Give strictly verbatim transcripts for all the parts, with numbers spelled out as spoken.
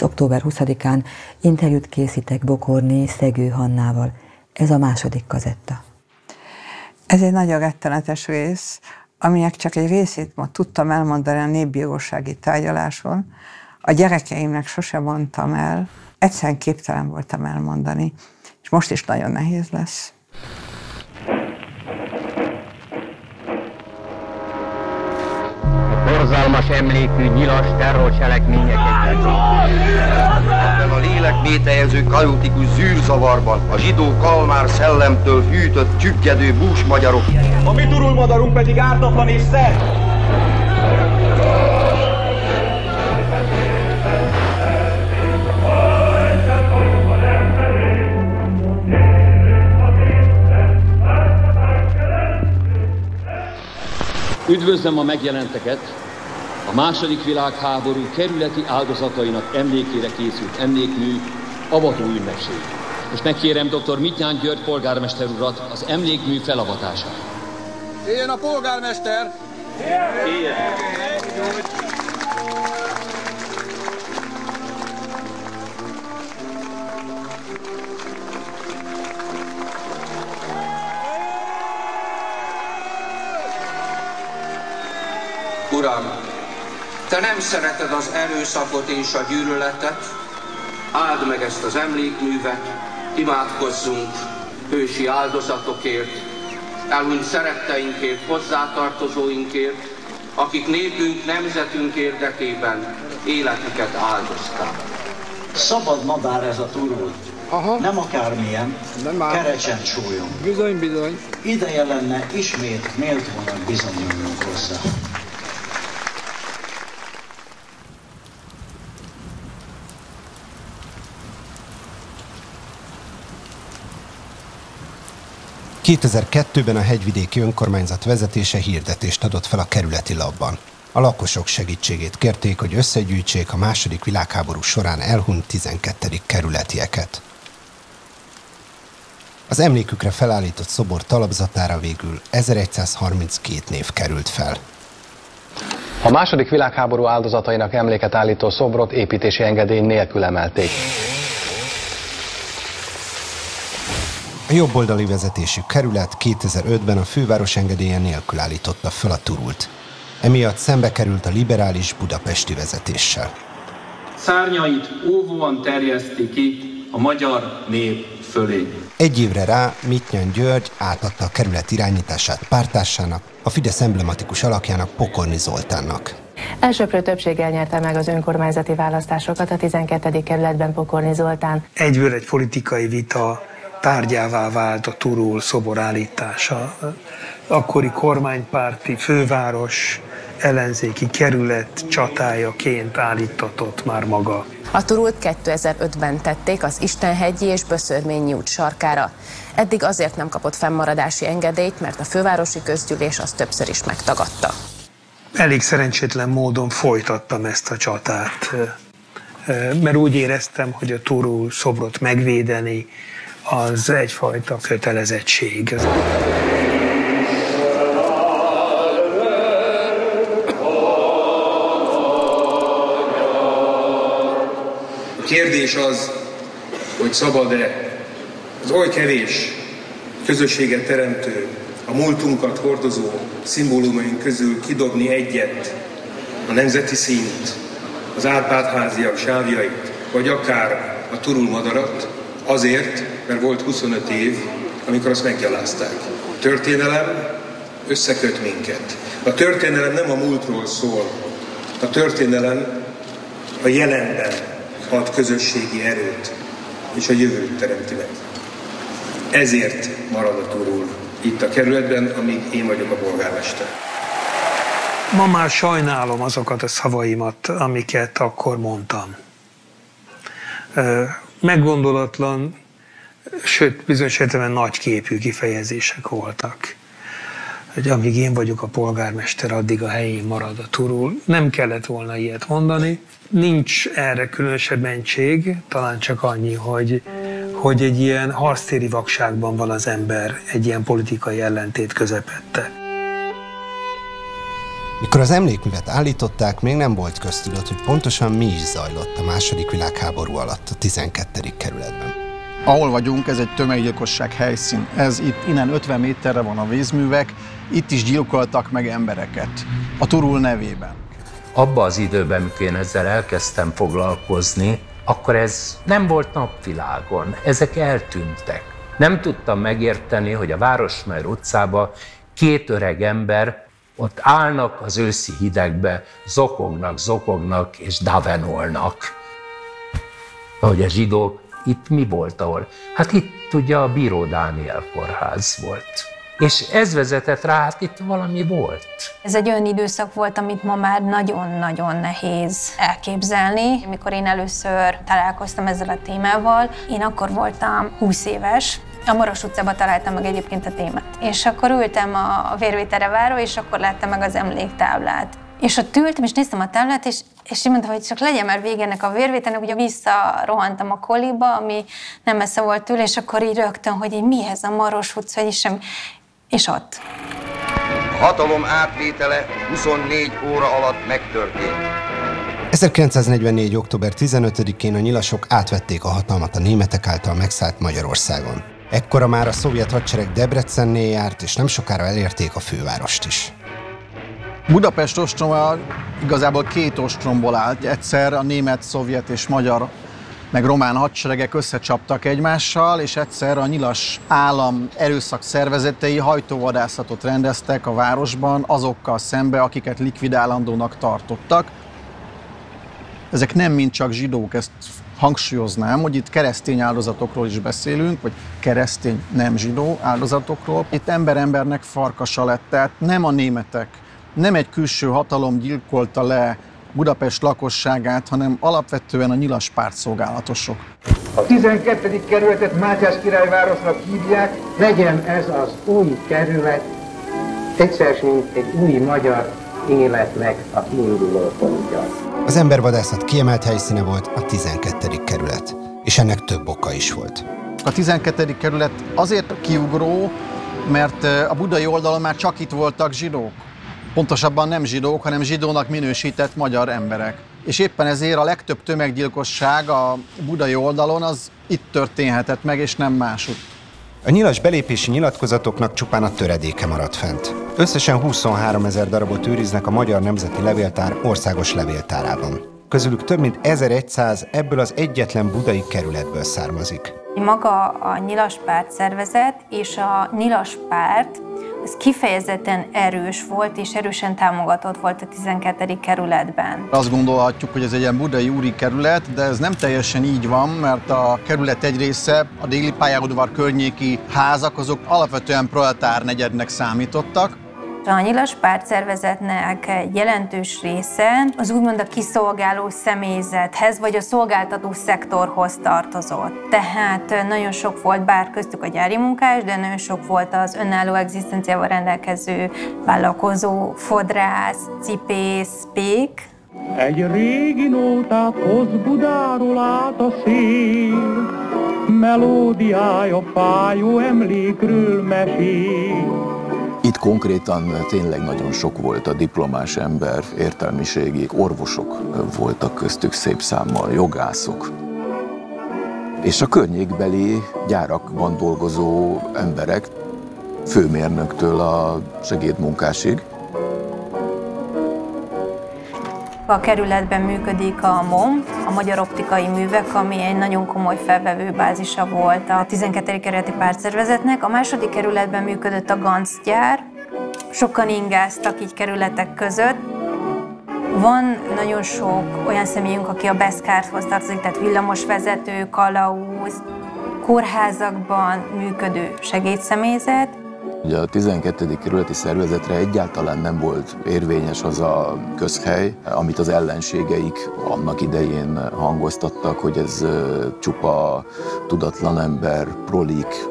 október huszadikán interjút készítek Bokorné Szegő Hannával. Ez a második kazetta. Ez egy nagyon rettenetes rész, aminek csak egy részét ma tudtam elmondani a népbírósági tárgyaláson. A gyerekeimnek sosem mondtam el, egyszerűen képtelen voltam elmondani, és most is nagyon nehéz lesz. Borzalmas emlékű nyilas terrorcselekményeket. Ebben a lélek métejező kaotikus zűrzavarban a zsidó kalmár szellemtől hűtött csüggedő búsmagyarok. A mi turulmadarunk pedig ártatlan és szent. Üdvözlöm a megjelenteket! A második világháború kerületi áldozatainak emlékére készült emlékmű avató ünnepség. Most megkérem dr. Mitnyán György polgármester urat az emlékmű felavatására. Éljen a polgármester! Éljen! Uram, te nem szereted az erőszakot és a gyűlöletet, áld meg ezt az emlékművet, imádkozzunk hősi áldozatokért, elhunyt szeretteinkért, hozzátartozóinkért, akik népünk, nemzetünk érdekében életüket áldozták. Szabad madár ez a turult, aha. Nem akármilyen, kerecsen súlyom. Bizony, bizony. Ideje lenne ismét méltónak bizonyulnunk hozzá. kétezer-kettőben a hegyvidéki önkormányzat vezetése hirdetést adott fel a kerületi lapban. A lakosok segítségét kérték, hogy összegyűjtsék a második világháború során elhunyt tizenkettedik kerületieket. Az emlékükre felállított szobor talapzatára végül ezeregyszázharminckettő név került fel. A második világháború áldozatainak emléket állító szobrot építési engedély nélkül emelték. A jobboldali vezetésű kerület kétezer-ötben a főváros engedélye nélkül állította fel a turult. Emiatt szembe került a liberális budapesti vezetéssel. Szárnyait óvóan terjeszti ki a magyar nép fölé. Egy évre rá Mitnyán György átadta a kerület irányítását párttársának, a Fidesz emblematikus alakjának Pokorni Zoltánnak. Elsőprő többséggel nyerte meg az önkormányzati választásokat a tizenkettedik kerületben Pokorni Zoltán. Egyből egy politikai vita tárgyává vált a turul szobor állítása. Akkori kormánypárti főváros ellenzéki kerület csatájaként állítatott már maga. A turult kétezer-ötben tették az Istenhegyi és Böszörményi út sarkára. Eddig azért nem kapott fennmaradási engedélyt, mert a fővárosi közgyűlés azt többször is megtagadta. Elég szerencsétlen módon folytattam ezt a csatát, mert úgy éreztem, hogy a turul szobrot megvédeni, az egyfajta kötelezettség. A kérdés az, hogy szabad-e az oly kevés közösséget teremtő, a múltunkat hordozó szimbólumaink közül kidobni egyet, a nemzeti színt, az Árpád-háziak sávjait, vagy akár a turulmadarat, azért, mert volt huszonöt év, amikor azt meggyalázták. A történelem összeköt minket. A történelem nem a múltról szól. A történelem a jelenben ad közösségi erőt, és a jövőt teremti meg. Ezért marad a turul itt a kerületben, amíg én vagyok a polgármester. Ma már sajnálom azokat a szavaimat, amiket akkor mondtam. Meggondolatlan, sőt, bizonyos értelemben nagyképű kifejezések voltak. Hogy amíg én vagyok a polgármester, addig a helyén marad a turul. Nem kellett volna ilyet mondani. Nincs erre különösebb mentség, talán csak annyi, hogy, hogy egy ilyen harctéri vakságban van az ember, egy ilyen politikai ellentét közepette. Mikor az emlékművet állították, még nem volt köztudat, hogy pontosan mi is zajlott a második világháború alatt a tizenkettedik kerületben. Ahol vagyunk, ez egy tömeggyilkosság helyszín. Ez itt, innen ötven méterre van a vízművek, itt is gyilkoltak meg embereket. A Turul nevében. Abban az időben, amikor én ezzel elkezdtem foglalkozni, akkor ez nem volt napvilágon, ezek eltűntek. Nem tudtam megérteni, hogy a Városmajor utcában két öreg ember ott állnak az őszi hidegbe, zokognak, zokognak és davenolnak. Ahogy a zsidók, itt mi volt, ahol? Hát itt ugye a Bíró Dániel kórház volt. És ez vezetett rá, hát itt valami volt. Ez egy olyan időszak volt, amit ma már nagyon-nagyon nehéz elképzelni. Amikor én először találkoztam ezzel a témával, én akkor voltam húsz éves, a Maros utcában találtam meg egyébként a témát. És akkor ültem a vérvételre váró, és akkor láttam meg az emléktáblát. És ott ültem, és néztem a táblát, és, és így mondtam, hogy csak legyen már vége ennek a vérvételnek, ugye visszarohantam a koliba, ami nem messze volt tőle, és akkor így rögtön, hogy így mi ez a Maros utca, és sem. És ott. A hatalom átvétele huszonnégy óra alatt megtörtént. ezerkilencszáznegyvennégy. október tizenötödikén a nyilasok átvették a hatalmat a németek által megszállt Magyarországon. Ekkora már a szovjet hadsereg Debrecennél járt, és nem sokára elérték a fővárost is. Budapest ostroma igazából két ostromból állt. Egyszer a német, szovjet és magyar meg román hadseregek összecsaptak egymással, és egyszer a nyilas állam erőszak szervezetei hajtóvadászatot rendeztek a városban azokkal szembe, akiket likvidálandónak tartottak. Ezek nem mind csak zsidók, ezt hangsúlyoznám, hogy itt keresztény áldozatokról is beszélünk, vagy keresztény nem zsidó áldozatokról. Itt ember embernek farkasa lett, tehát nem a németek, nem egy külső hatalom gyilkolta le Budapest lakosságát, hanem alapvetően a nyilas pártszolgálatosok. A tizenkettedik kerületet Mátyás királyvárosnak hívják, legyen ez az új kerület, egyszer mint egy új magyar életnek a kiindulópontja. Az embervadászat kiemelt helyszíne volt a tizenkettedik kerület, és ennek több oka is volt. A tizenkettedik kerület azért kiugró, mert a budai oldalon már csak itt voltak zsidók. Pontosabban nem zsidók, hanem zsidónak minősített magyar emberek. És éppen ezért a legtöbb tömeggyilkosság a budai oldalon az itt történhetett meg, és nem másutt. A nyilas belépési nyilatkozatoknak csupán a töredéke maradt fent. Összesen huszonháromezer darabot őriznek a Magyar Nemzeti Levéltár országos levéltárában. Közülük több mint ezerszáz ebből az egyetlen budai kerületből származik. Maga a nyilaspárt szervezet és a nyilaspárt ez kifejezetten erős volt és erősen támogatott volt a tizenkettedik kerületben. Azt gondolhatjuk, hogy ez egy ilyen budai úri kerület, de ez nem teljesen így van, mert a kerület egy része, a déli pályaudvar környéki házak, azok alapvetően proletár negyednek számítottak. A nyilas pártszervezetnek egy jelentős része az úgymond a kiszolgáló személyzethez, vagy a szolgáltató szektorhoz tartozott. Tehát nagyon sok volt, bár köztük a gyári munkás, de nagyon sok volt az önálló egzisztenciával rendelkező vállalkozó, fodrász, cipész, pék. Egy régi nótát hoz Budáról át a szél, melódiája fájó emlékről mesél. Itt konkrétan tényleg nagyon sok volt a diplomás ember, értelmiségi, orvosok voltak köztük szép számmal, jogászok. És a környékbeli gyárakban dolgozó emberek, főmérnöktől a segédmunkásig. A kerületben működik a MOM, a Magyar Optikai Művek, ami egy nagyon komoly felvevőbázisa volt a tizenkettedik kerületi pártszervezetnek. A második kerületben működött a gancgyár, sokan ingáztak így kerületek között. Van nagyon sok olyan személyünk, aki a Beskárthoz tartozik, tehát villamosvezető, kalauz, kórházakban működő segédszemélyzet. Ugye a tizenkettedik kerületi szervezetre egyáltalán nem volt érvényes az a közhely, amit az ellenségeik annak idején hangoztattak, hogy ez csupa tudatlan ember, prolik,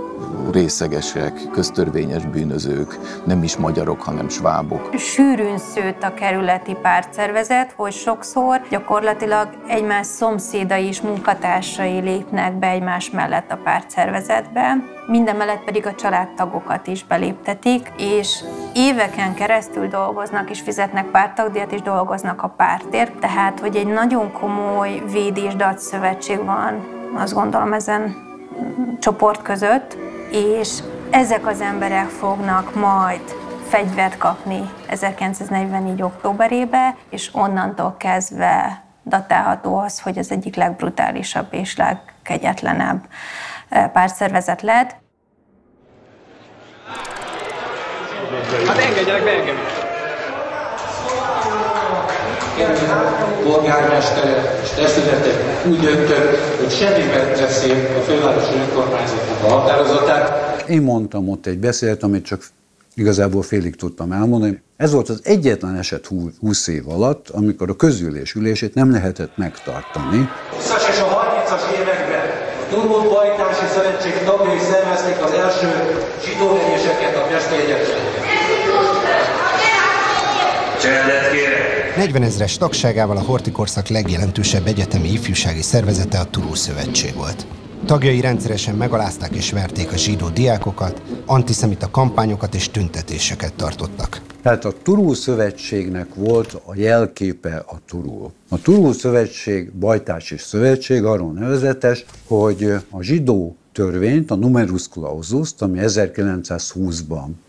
részegesek, köztörvényes bűnözők, nem is magyarok, hanem svábok. Sűrűn szőtt a kerületi pártszervezet, hogy sokszor gyakorlatilag egymás szomszédai és munkatársai lépnek be egymás mellett a pártszervezetbe, mindemellett pedig a családtagokat is beléptetik, és éveken keresztül dolgoznak és fizetnek párttagdíjat, és dolgoznak a pártért, tehát hogy egy nagyon komoly véd és dac szövetség van, azt gondolom, ezen csoport között, és ezek az emberek fognak majd fegyvert kapni ezerkilencszáznegyvennégy. októberébe, és onnantól kezdve datálható az, hogy az egyik legbrutálisabb és legkegyetlenebb pártszervezet lett. Hát engedjenek be engem! Polgármester és testületek úgy döntött, hogy semmiben teszi a fővárosi önkormányzatnak a határozatát. Én mondtam ott egy beszédet, amit csak igazából félig tudtam elmondani. Ez volt az egyetlen eset húsz év alatt, amikor a közülés ülését nem lehetett megtartani. huszas és a harmincas években a Turmut Bajtási Szövetség tagjai szervezték az első zsidóegyeseket a Pesti Egyetemben. Csendet kérek! negyvenezres tagságával a hortikorszak legjelentősebb egyetemi ifjúsági szervezete a Turul Szövetség volt. Tagjai rendszeresen megalázták és verték a zsidó diákokat, antiszemita kampányokat és tüntetéseket tartottak. Tehát a Turul Szövetségnek volt a jelképe a Turul. A Turul Szövetség, Bajtási Szövetség arról nevezetes, hogy a zsidó törvényt, a numerus clausust, ami ezerkilencszázhúszban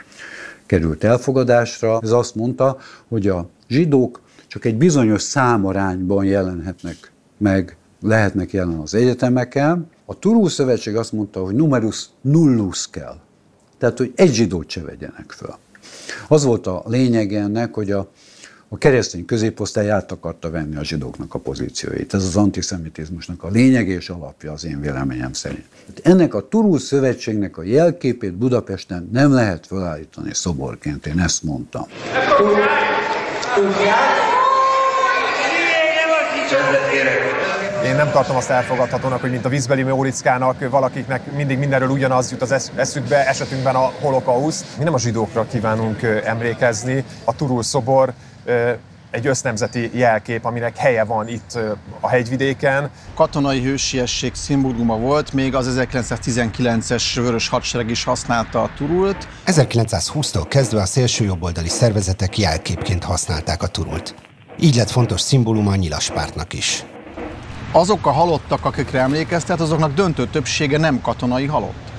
került elfogadásra, ez azt mondta, hogy a zsidók csak egy bizonyos számarányban jelenhetnek meg, lehetnek jelen az egyetemeken. A Turul Szövetség azt mondta, hogy numerus nullus kell. Tehát, hogy egy zsidót se vegyenek föl. Az volt a lényeg ennek, hogy a, a keresztény középosztály át akarta venni a zsidóknak a pozícióit. Ez az antiszemitizmusnak a lényeg és alapja az én véleményem szerint. Ennek a Turul Szövetségnek a jelképét Budapesten nem lehet felállítani szoborként, én ezt mondtam. Én nem tartom azt elfogadhatónak, hogy mint a vízbeli Mórickának, valakiknek mindig mindenről ugyanaz jut az eszükbe, esetünkben a holokauszt. Mi nem a zsidókra kívánunk emlékezni, a Turul szobor egy össznemzeti jelkép, aminek helye van itt a hegyvidéken. Katonai hősiesség szimbóluma volt, még az ezerkilencszáztizenkilences vörös hadsereg is használta a Turult. ezerkilencszázhúsztól kezdve a szélsőjobboldali szervezetek jelképként használták a Turult. Így lett fontos szimbóluma a nyilaspártnak is. Azok a halottak, akikre emlékeztet, azoknak döntő többsége nem katonai halott.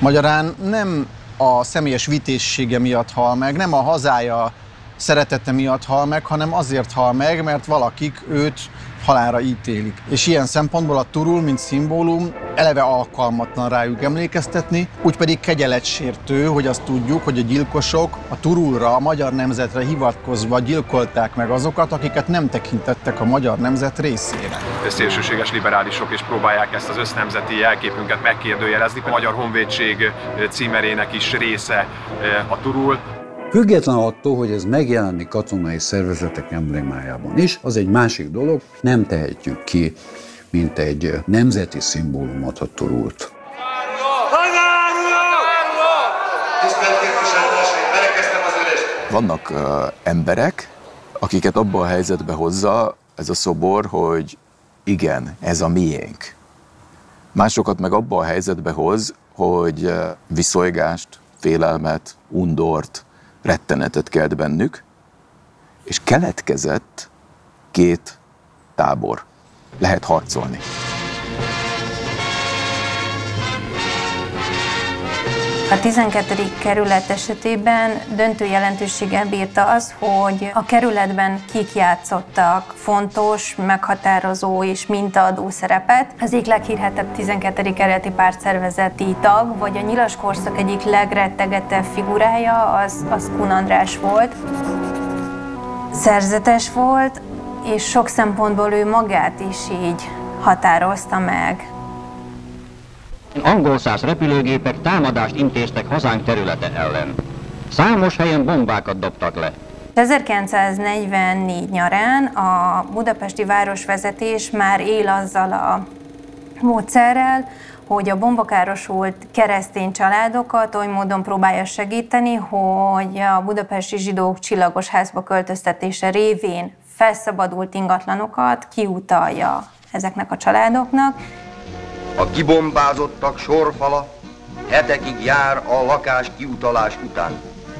Magyarán nem a személyes vitézsége miatt hal meg, nem a hazája szeretete miatt hal meg, hanem azért hal meg, mert valakik őt halálra ítélik. És ilyen szempontból a Turul, mint szimbólum, eleve alkalmatlan rájuk emlékeztetni, úgy pedig kegyeletsértő, hogy azt tudjuk, hogy a gyilkosok a Turulra, a magyar nemzetre hivatkozva gyilkolták meg azokat, akiket nem tekintettek a magyar nemzet részére. Szélsőséges liberálisok is próbálják ezt az össznemzeti jelképünket megkérdőjelezni. A Magyar Honvédség címerének is része a Turul. Független attól, hogy ez megjelenik katonai szervezetek emblémájában is, az egy másik dolog, nem tehetjük ki, mint egy nemzeti szimbólumot a Turult. Vannak uh, emberek, akiket abba a helyzetbe hozza ez a szobor, hogy igen, ez a miénk. Másokat meg abba a helyzetbe hoz, hogy uh, viszojgást, félelmet, undort, rettenetet kelt bennük, és keletkezett két tábor. Lehet harcolni. A tizenkettedik kerület esetében döntő jelentőséggel bírta az, hogy a kerületben kik játszottak fontos, meghatározó és mintaadó szerepet. Az egyik leghírhetebb tizenkettedik kerületi pártszervezeti tag, vagy a nyilas korszak egyik legrettegetebb figurája, az, az Kun András volt. Szerzetes volt, és sok szempontból ő magát is így határozta meg. Angolszász repülőgépek támadást intéztek hazánk területe ellen. Számos helyen bombákat dobtak le. ezerkilencszáznegyvennégy nyarán a budapesti városvezetés már él azzal a módszerrel, hogy a bombakárosult keresztény családokat oly módon próbálja segíteni, hogy a budapesti zsidók csillagos házba költöztetése révén felszabadult ingatlanokat kiutalja ezeknek a családoknak. A kibombázottak sorfala hetekig jár a lakás kiutalás után.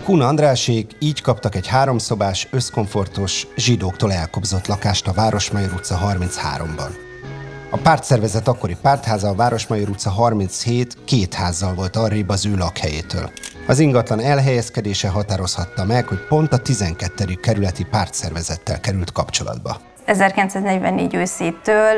Kun Andrásék így kaptak egy háromszobás, összkomfortos, zsidóktól elkobzott lakást a Városmajor utca harmincháromban. A pártszervezet akkori pártháza a Városmajor utca harminchét két házzal volt arrébb az ő lakhelyétől. Az ingatlan elhelyezkedése határozhatta meg, hogy pont a tizenkettedik kerületi pártszervezettel került kapcsolatba. ezerkilencszáznegyvennégy őszétől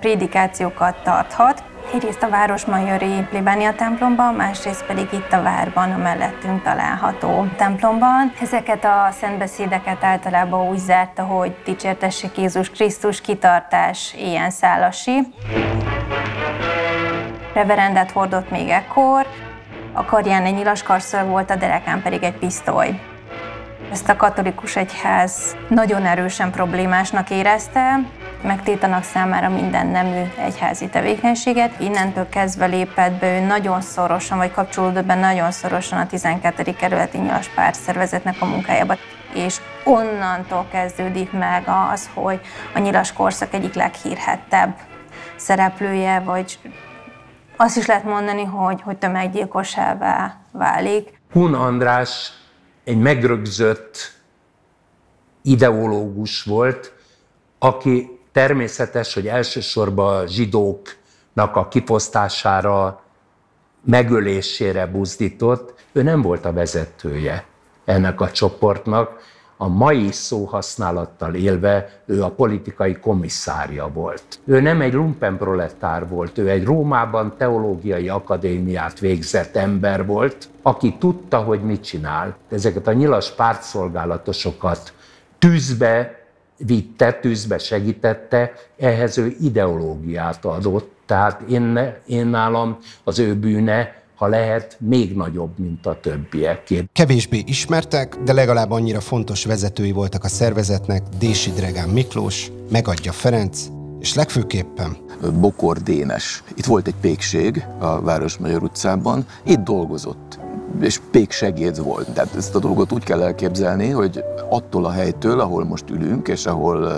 prédikációkat tarthat. Egyrészt a városmajori plébánia templomban, másrészt pedig itt a várban, a mellettünk található templomban. Ezeket a szentbeszédeket általában úgy zárta, hogy dicsértessék Jézus Krisztus, kitartás, ilyen Szálasi. Reverendát hordott még ekkor, a karján egy nyilas karszor volt, a derekán pedig egy pisztoly. Ezt a katolikus egyház nagyon erősen problémásnak érezte, megtiltanak számára minden nemű egyházi tevékenységet. Innentől kezdve lépett be ő nagyon szorosan, vagy kapcsolódott be nagyon szorosan a tizenkettedik kerületi nyilas pártszervezetnek a munkájába. És onnantól kezdődik meg az, hogy a nyilas korszak egyik leghírhettebb szereplője, vagy azt is lehet mondani, hogy, hogy tömeggyilkosává válik. Kun András egy megrögzött ideológus volt, aki természetes, hogy elsősorban a zsidóknak a kifosztására, megölésére buzdított. Ő nem volt a vezetője ennek a csoportnak. A mai szóhasználattal élve ő a politikai komisszárja volt. Ő nem egy lumpenproletár volt, ő egy Rómában teológiai akadémiát végzett ember volt, aki tudta, hogy mit csinál. Ezeket a nyilas pártszolgálatosokat tűzbe vitte, tűzbe segítette, ehhez ő ideológiát adott. Tehát én, én nálam az ő bűne, ha lehet, még nagyobb, mint a többieké. Kevésbé ismertek, de legalább annyira fontos vezetői voltak a szervezetnek Dési Dregán Miklós, Megadja Ferenc, és legfőképpen Bokor Dénes. Itt volt egy pékség a Városmajor utcában, itt dolgozott, és péksegéd volt. Tehát ezt a dolgot úgy kell elképzelni, hogy attól a helytől, ahol most ülünk, és ahol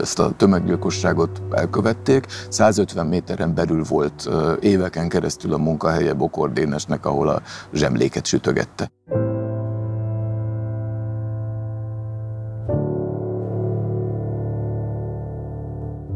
ezt a tömeggyilkosságot elkövették, százötven méteren belül volt éveken keresztül a munkahelye Bokor Dénesnek, ahol a zsemléket sütögette.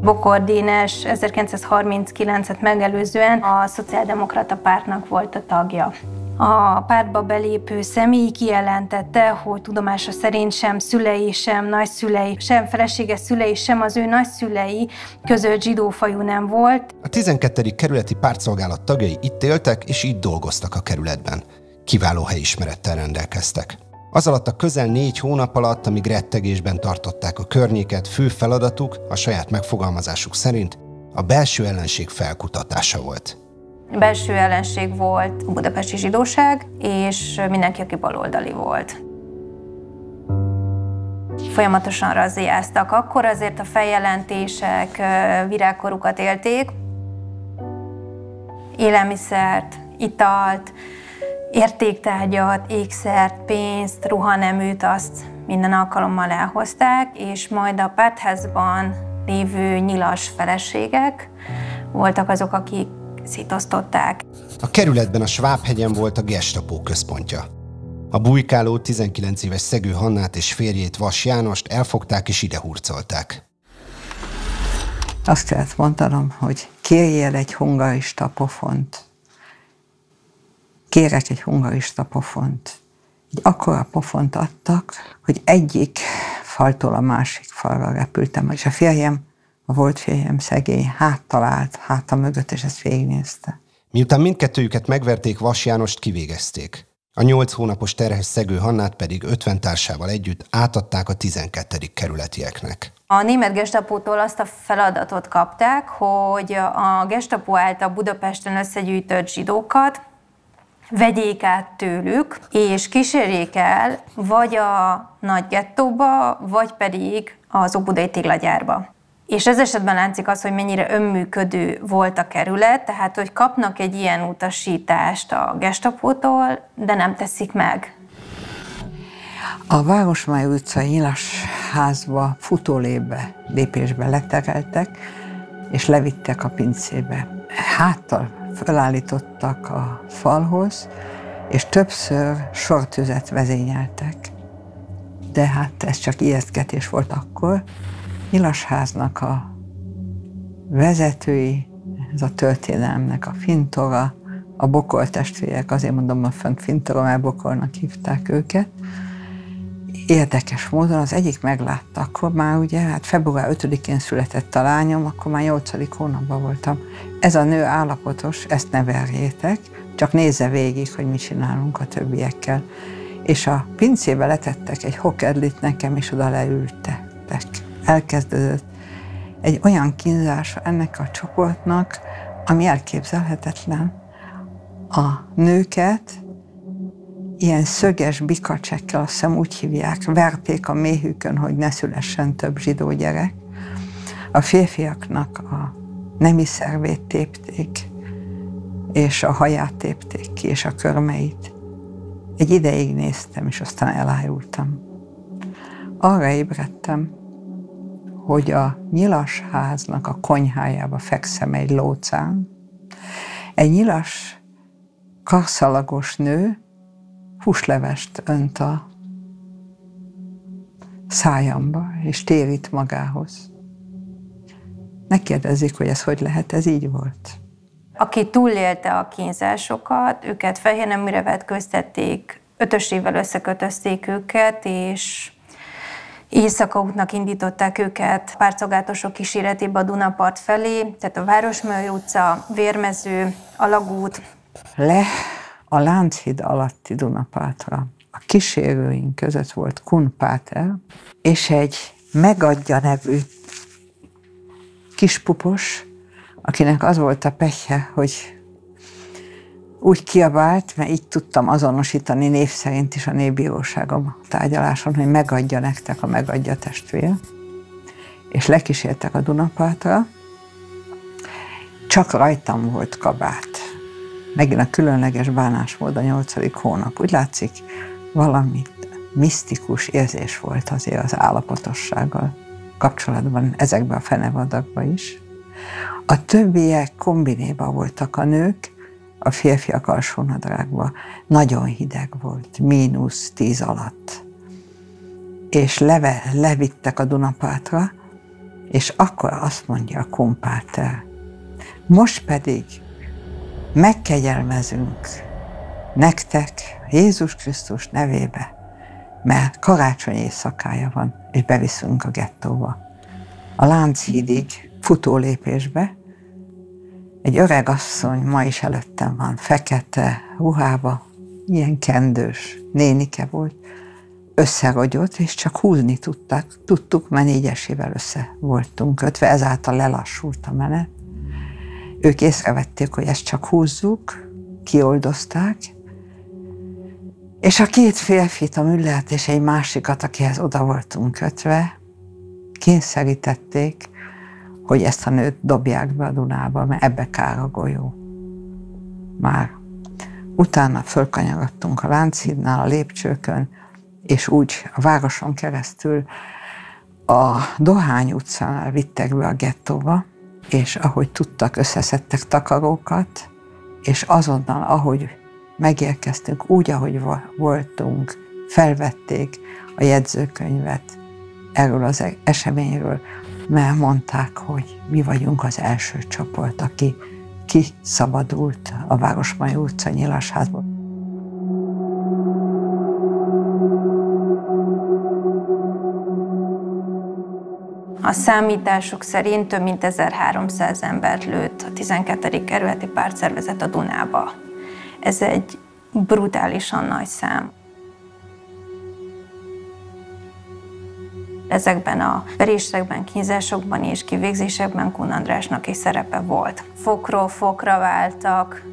Bokor Dénes ezerkilencszázharminckilencet megelőzően a Szociáldemokrata Pártnak volt a tagja. A pártba belépő személy kijelentette, hogy tudomása szerint sem szülei, sem nagyszülei, sem felesége szülei, sem az ő nagyszülei között zsidófajú nem volt. A tizenkettedik kerületi pártszolgálat tagjai itt éltek és itt dolgoztak a kerületben. Kiváló helyismerettel rendelkeztek. Az alatt a közel négy hónap alatt, amíg rettegésben tartották a környéket, fő feladatuk a saját megfogalmazásuk szerint a belső ellenség felkutatása volt. Belső ellenség volt a budapesti zsidóság, és mindenki, aki baloldali volt. Folyamatosan razziáztak. Akkor azért a feljelentések virágkorukat élték. Élelmiszert, italt, értéktárgyat, ékszert, pénzt, ruhaneműt, azt minden alkalommal elhozták, és majd a pártházban lévő nyilas feleségek voltak azok, akik szétosztották. A kerületben a Svábhegyen volt a gestapó központja. A bujkáló tizenkilenc éves Szegő Hannát és férjét, Vas Jánost elfogták és idehurcolták. Azt kellett mondanom, hogy kérjél egy hungarista pofont. Kérek egy hungarista pofont. Egy akkora pofont adtak, hogy egyik faltól a másik falra repültem, és a férjem, a volt férjem szegény háttal állt, háta mögött, és ezt végignézte. Miután mindkettőjüket megverték, Vas Jánost kivégezték. A nyolc hónapos terhes Szegő Hannát pedig ötven társával együtt átadták a tizenkettedik kerületieknek. A német gestapótól azt a feladatot kapták, hogy a gestapó által Budapesten összegyűjtött zsidókat vegyék át tőlük, és kísérjék el vagy a nagy gettóba, vagy pedig az óbudai téglagyárba. És ez esetben látszik az, hogy mennyire önműködő volt a kerület, tehát hogy kapnak egy ilyen utasítást a gestapótól, de nem teszik meg. A Vágosmáj utca nyilas házba futólépbe, lépésbe letekeltek, és levittek a pincébe. Háttal felállítottak a falhoz, és többször sortüzet vezényeltek. De hát ez csak ijesztgetés volt akkor. Nyilas háznak a vezetői, ez a történelmnek a Fintora, a Bokor testvérek, azért mondom a fönt Fintora, mert Bokornak hívták őket. Érdekes módon az egyik meglátta, akkor már ugye, hát február ötödikén született a lányom, akkor már nyolcadik hónapban voltam. Ez a nő állapotos, ezt ne verjétek, csak nézze végig, hogy mit csinálunk a többiekkel. És a pincébe letettek egy hokedlit nekem, és oda leültetek. Elkezdődött egy olyan kínzása ennek a csoportnak, ami elképzelhetetlen. A nőket ilyen szöges bikacsekkel, azt hiszem úgy hívják, verték a méhükön, hogy ne szülessen több zsidó gyerek. A férfiaknak a nemi szervét tépték, és a haját tépték ki, és a körmeit. Egy ideig néztem, és aztán elájultam. Arra ébredtem, hogy a nyilasháznak a konyhájába fekszem egy lócán. Egy nyilas, karszalagos nő húslevest önt a szájamba, és térít magához. Ne kérdezzék, hogy ez hogy lehet, ez így volt. Aki túlélte a kínzásokat, őket fehérneműre vetköztették, ötösével összekötözték őket, és éjszaka útnak indították őket párcagátosok kíséretében a Dunapart felé, tehát a Városmajor utca, Vérmező, a Lagút. Le a Lánchíd alatti Dunapartra. A kísérőink között volt Kun Páter, és egy Megadja nevű kispupos, akinek az volt a pehje, hogy úgy kiabált, mert így tudtam azonosítani név szerint is a népbíróságom tárgyaláson, hogy megadja nektek a Megadja testvér. És lekísértek a Dunapartra. Csak rajtam volt kabát. Megint a különleges bánásmód a nyolcadik hónap. Úgy látszik, valami misztikus érzés volt azért az állapotossággal kapcsolatban, ezekben a fenevadakban is. A többiek kombinéban voltak a nők, a férfiak alsónadrágban. Nagyon hideg volt, mínusz tíz alatt. És leve, levittek a Dunapartra, és akkor azt mondja a Kun Páter, most pedig megkegyelmezünk nektek Jézus Krisztus nevébe, mert karácsony éjszakája van, és beviszünk a gettóba. A Lánchídig futólépésbe egy öreg asszony, ma is előttem van, fekete ruhába, ilyen kendős nénike volt, összerogyott, és csak húzni tudták, tudtuk, mert négyesével össze voltunk kötve, ezáltal lelassult a menet. Ők észrevették, hogy ezt csak húzzuk, kioldozták, és a két férfit, a Müllert és egy másikat, akihez oda voltunk kötve, kényszerítették, hogy ezt a nőt dobják be a Dunába, mert ebbe kár a golyó. Már utána fölkanyarodtunk a Lánchídnál, a lépcsőkön, és úgy a városon keresztül a Dohány utcánál vittek be a gettóba, és ahogy tudtak, összeszedtek takarókat, és azonnal, ahogy megérkeztünk, úgy, ahogy voltunk, felvették a jegyzőkönyvet erről az eseményről, mert mondták, hogy mi vagyunk az első csoport, aki kiszabadult a Városmajor utca nyilasházból. A számítások szerint több mint ezerháromszáz embert lőtt a tizenkettedik kerületi pártszervezet a Dunába. Ez egy brutálisan nagy szám. Ezekben a verésekben, kínzásokban és kivégzésekben Kun Andrásnak is szerepe volt. Fokról fokra váltak,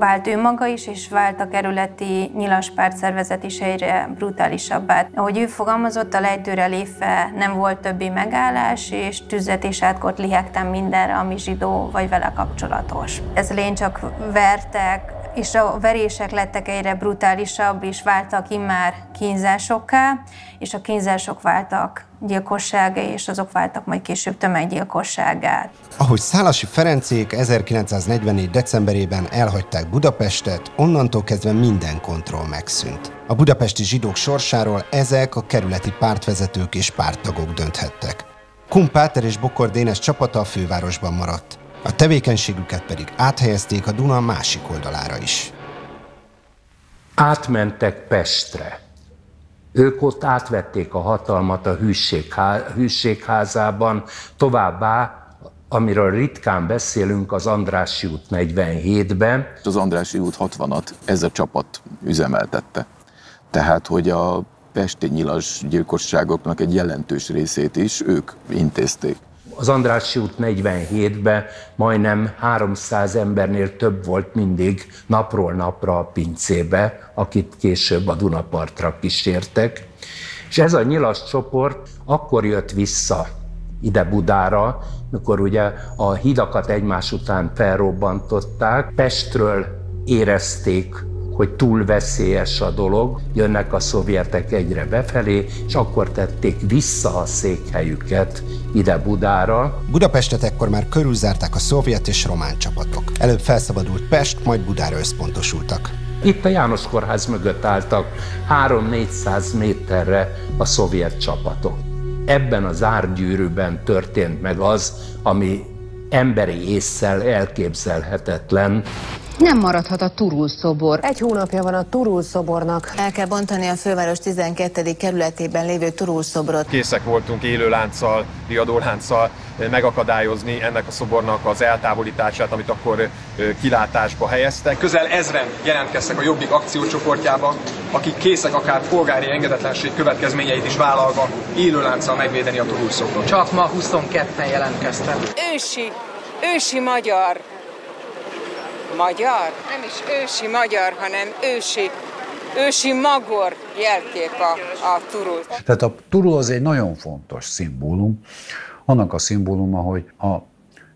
vált ő maga is, és vált a kerületi nyilas pártszervezet is egyre brutálisabbá. Ahogy ő fogalmazott, a lejtőre lépve nem volt többi megállás, és tüzet és átkot lihegtem mindenre, ami zsidó vagy vele kapcsolatos. Ezzel én csak vertek, és a verések lettek egyre brutálisabb, és váltak immár kínzásokká, és a kínzások váltak gyilkossága, és azok váltak majd később tömeggyilkosságát. Ahogy Szálasi Ferencék ezerkilencszáznegyvennégy. decemberében elhagyták Budapestet, onnantól kezdve minden kontroll megszűnt. A budapesti zsidók sorsáról ezek a kerületi pártvezetők és párttagok dönthettek. Kun Páter és Bokor Dénes csapata a fővárosban maradt. A tevékenységüket pedig áthelyezték a Duna másik oldalára is. Átmentek Pestre. Ők ott átvették a hatalmat a hűségházában, továbbá, amiről ritkán beszélünk, az Andrássy út negyvenhétben. Az Andrássy út hatvanat ez a csapat üzemeltette. Tehát, hogy a pesti nyilas gyilkosságoknak egy jelentős részét is ők intézték. Az Andrássy út negyvenhétben majdnem háromszáz embernél több volt mindig napról napra a pincébe, akit később a Dunapartra kísértek. És ez a nyilas csoport akkor jött vissza ide Budára, mikor ugye a hidakat egymás után felrobbantották, Pestről érezték, hogy túl veszélyes a dolog, jönnek a szovjetek egyre befelé, és akkor tették vissza a székhelyüket ide Budára. Budapestet ekkor már körülzárták a szovjet és román csapatok. Előbb felszabadult Pest, majd Budára összpontosultak. Itt a János Kórház mögött álltak háromszáz-négyszáz méterre a szovjet csapatok. Ebben az árgyűrűben történt meg az, ami emberi ésszel elképzelhetetlen. Nem maradhat a Turul-szobor. Egy hónapja van a Turul-szobornak. El kell bontani a főváros tizenkettedik kerületében lévő Turul-szobrot. Készek voltunk élő lánccal, riadólánccal megakadályozni ennek a szobornak az eltávolítását, amit akkor kilátásba helyeztek. Közel ezren jelentkeztek a Jobbik akciócsoportjába, akik készek akár polgári engedetlenség következményeit is vállalva élő lánccal megvédeni a Turul-szobrot. Csak ma huszonketten jelentkeztek. Ősi, ősi magyar. Magyar? Nem is ősi magyar, hanem ősi, ősi magor jelkép a, a turul. Tehát a turul az egy nagyon fontos szimbólum. Annak a szimbóluma, hogy a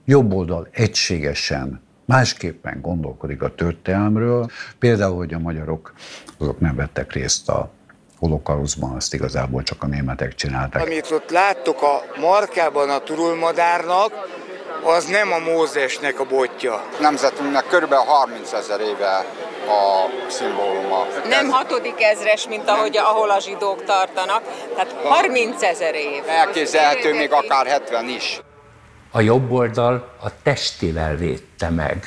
jobb oldal egységesen, másképpen gondolkodik a történelmről. Például, hogy a magyarok azok nem vettek részt a holokauszban, azt igazából csak a németek csinálták. Amit ott láttuk a markában a turulmadárnak, az nem a Mózesnek a botja. Nemzetünknek körülbelül harmincezer éve a szimbóluma. Nem hatodik ezres, mint ahogy, ahol a zsidók tartanak, tehát harmincezer éve. Elképzelhető még akár hetven is. A jobb oldal a testivel védte meg.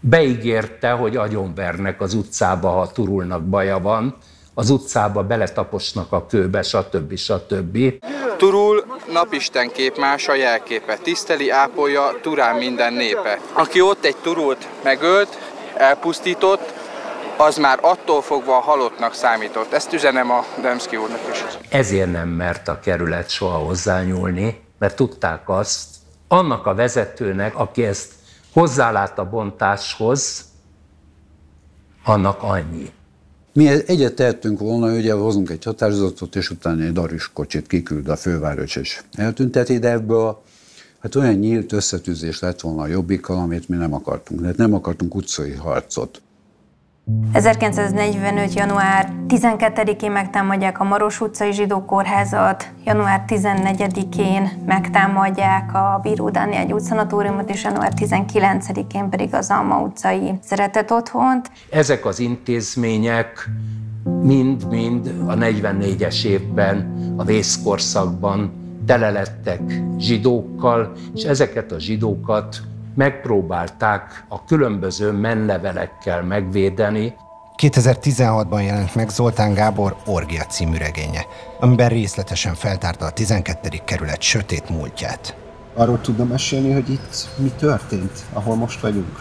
Beígérte, hogy agyonvernek az utcába, ha Turulnak baja van, az utcába beletaposnak a kőbe, stb. stb. Turul napisten képmása jelképe, tiszteli, ápolja Turán minden népe. Aki ott egy Turult megölt, elpusztított, az már attól fogva a halottnak számított. Ezt üzenem a Demszky úrnak is. Ezért nem mert a kerület soha hozzányúlni, mert tudták azt, annak a vezetőnek, aki ezt hozzálát a bontáshoz, annak annyi. Mi egyet tettünk volna, ugye hozunk egy határozatot, és utána egy darus kocsit kiküld a főváros, és eltünteti, de ebből hát olyan nyílt összetűzés lett volna a Jobbikkal, amit mi nem akartunk, mert nem akartunk utcai harcot. ezerkilencszáznegyvenöt. január tizenkettedikén megtámadják a Maros utcai zsidó kórházat, január tizennegyedikén megtámadják a Bíró Dániel útszanatóriumot, és január tizenkilencedikén pedig az Alma utcai szeretett otthont. Ezek az intézmények mind-mind a negyvennégyes évben, a vészkorszakban tele lettek zsidókkal, és ezeket a zsidókat megpróbálták a különböző menlevelekkel megvédeni. kétezer-tizenhatban jelent meg Zoltán Gábor Orgia című regénye, amiben részletesen feltárta a tizenkettedik kerület sötét múltját. Arról tudna mesélni, hogy itt mi történt, ahol most vagyunk?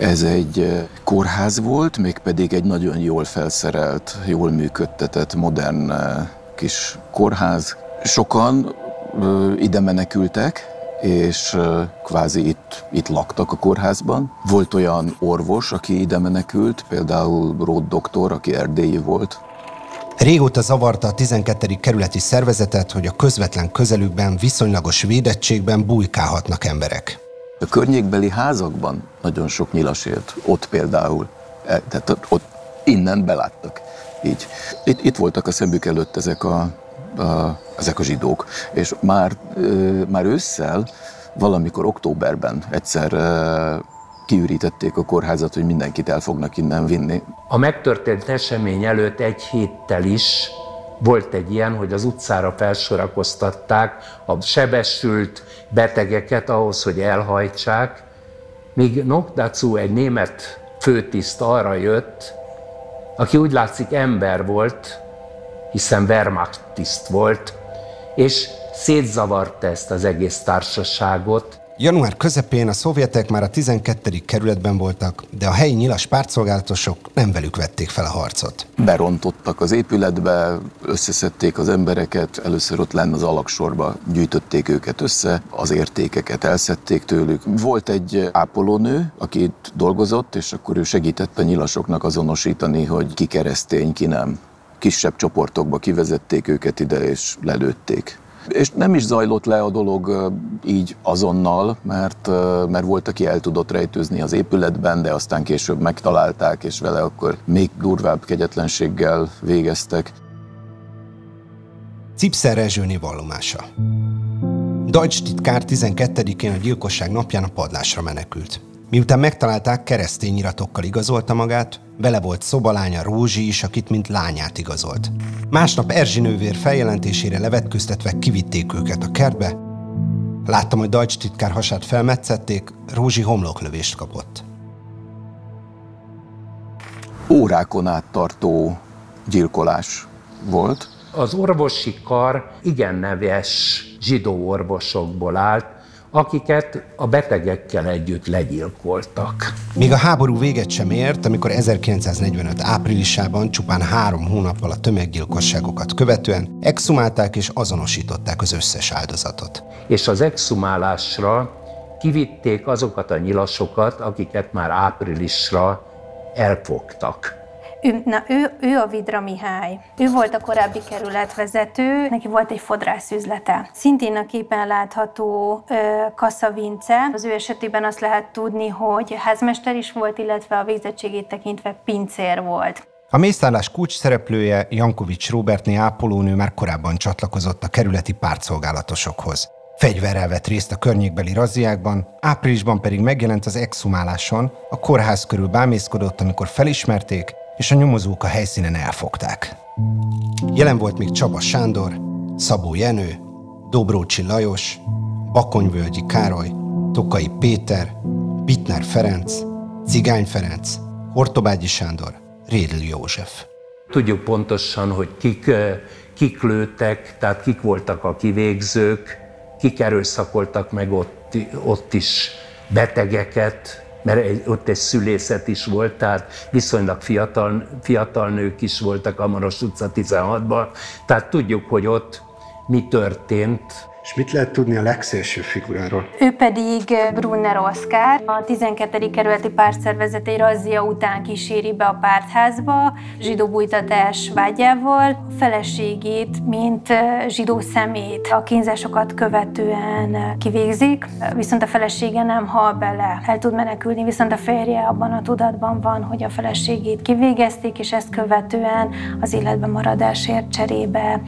Ez egy kórház volt, mégpedig egy nagyon jól felszerelt, jól működtetett, modern kis kórház. Sokan ide menekültek, és kvázi itt, itt laktak a kórházban. Volt olyan orvos, aki ide menekült, például Róth doktor, aki erdélyi volt. Régóta zavarta a tizenkettedik kerületi szervezetet, hogy a közvetlen közelükben, viszonylagos védettségben bujkálhatnak emberek. A környékbeli házakban nagyon sok nyilas élt, ott például, tehát ott innen beláttak. Így. Itt, itt voltak a szemük előtt ezek a, a, ezek a zsidók, és már, már ősszel, valamikor októberben egyszer kiürítették a kórházat, hogy mindenkit el fognak innen vinni. A megtörtént esemény előtt egy héttel is volt egy ilyen, hogy az utcára felsorakoztatták a sebesült betegeket ahhoz, hogy elhajtsák, míg Nokdacu, egy német főtiszt arra jött, aki úgy látszik ember volt, hiszen Wehrmacht tiszt volt, és szétzavarta ezt az egész társaságot. Január közepén a szovjetek már a tizenkettedik kerületben voltak, de a helyi nyilas pártszolgálatosok nem velük vették fel a harcot. Berontottak az épületbe, összeszedték az embereket, először ott lenn az alagsorba gyűjtötték őket össze, az értékeket elszedték tőlük. Volt egy ápolónő, aki itt dolgozott, és akkor ő segített a nyilasoknak azonosítani, hogy ki keresztény, ki nem. Kisebb csoportokba kivezették őket ide, és lelőtték. És nem is zajlott le a dolog így azonnal, mert, mert volt, aki el tudott rejtőzni az épületben, de aztán később megtalálták, és vele akkor még durvább kegyetlenséggel végeztek. Cipszer-El Zsőni vallomása. Deutsch titkár tizenkettedikén a gyilkosság napján a padlásra menekült. Miután megtalálták, keresztény iratokkal igazolta magát, vele volt szobalánya Rózsi is, akit mint lányát igazolt. Másnap Erzsi nővér feljelentésére levetkőztetve kivitték őket a kertbe, láttam, hogy Deutsch titkár hasát felmetszették, Rózsi homloklövést kapott. Órákon át tartó gyilkolás volt. Az orvosi kar igen neves zsidó orvosokból állt, akiket a betegekkel együtt legyilkoltak. Még a háború véget sem ért, amikor ezerkilencszáznegyvenöt áprilisában, csupán három hónappal a tömeggyilkosságokat követően exhumálták és azonosították az összes áldozatot. És az exhumálásra kivitték azokat a nyilasokat, akiket már áprilisra elfogtak. Ő, na, ő, ő a Vidra Mihály. Ő volt a korábbi kerületvezető, neki volt egy fodrászüzlete. Szintén a képen látható ö, Kassa Vince. Az ő esetében azt lehet tudni, hogy házmester is volt, illetve a végzettségét tekintve pincér volt. A mészárlás kulcs szereplője, Jankovics Róbertné ápolónő már korábban csatlakozott a kerületi pártszolgálatosokhoz. Fegyverrel vett részt a környékbeli razziákban, áprilisban pedig megjelent az exhumáláson, a kórház körül bámészkodott, amikor felismerték, és a nyomozók a helyszínen elfogták. Jelen volt még Csaba Sándor, Szabó Jenő, Dobrócsi Lajos, Bakonyvölgyi Károly, Tokai Péter, Bittner Ferenc, Cigány Ferenc, Hortobágyi Sándor, Rédl József. Tudjuk pontosan, hogy kik, kik lőttek, tehát kik voltak a kivégzők, kik erőszakoltak meg ott, ott is betegeket, mert ott egy szülészet is volt, tehát viszonylag fiatal, fiatal nők is voltak a Maros utca tizenhatban, tehát tudjuk, hogy ott mi történt. És mit lehet tudni a legszélső figuráról? Ő pedig Brunner Oszkár, a tizenkettedik kerületi pártszervezet egy razzia után kíséri be a pártházba, zsidó bújtatás vágyával, a feleségét, mint zsidó szemét a kínzásokat követően kivégzik, viszont a felesége nem hal bele, el tud menekülni, viszont a férje abban a tudatban van, hogy a feleségét kivégezték, és ezt követően az életben maradásért cserébe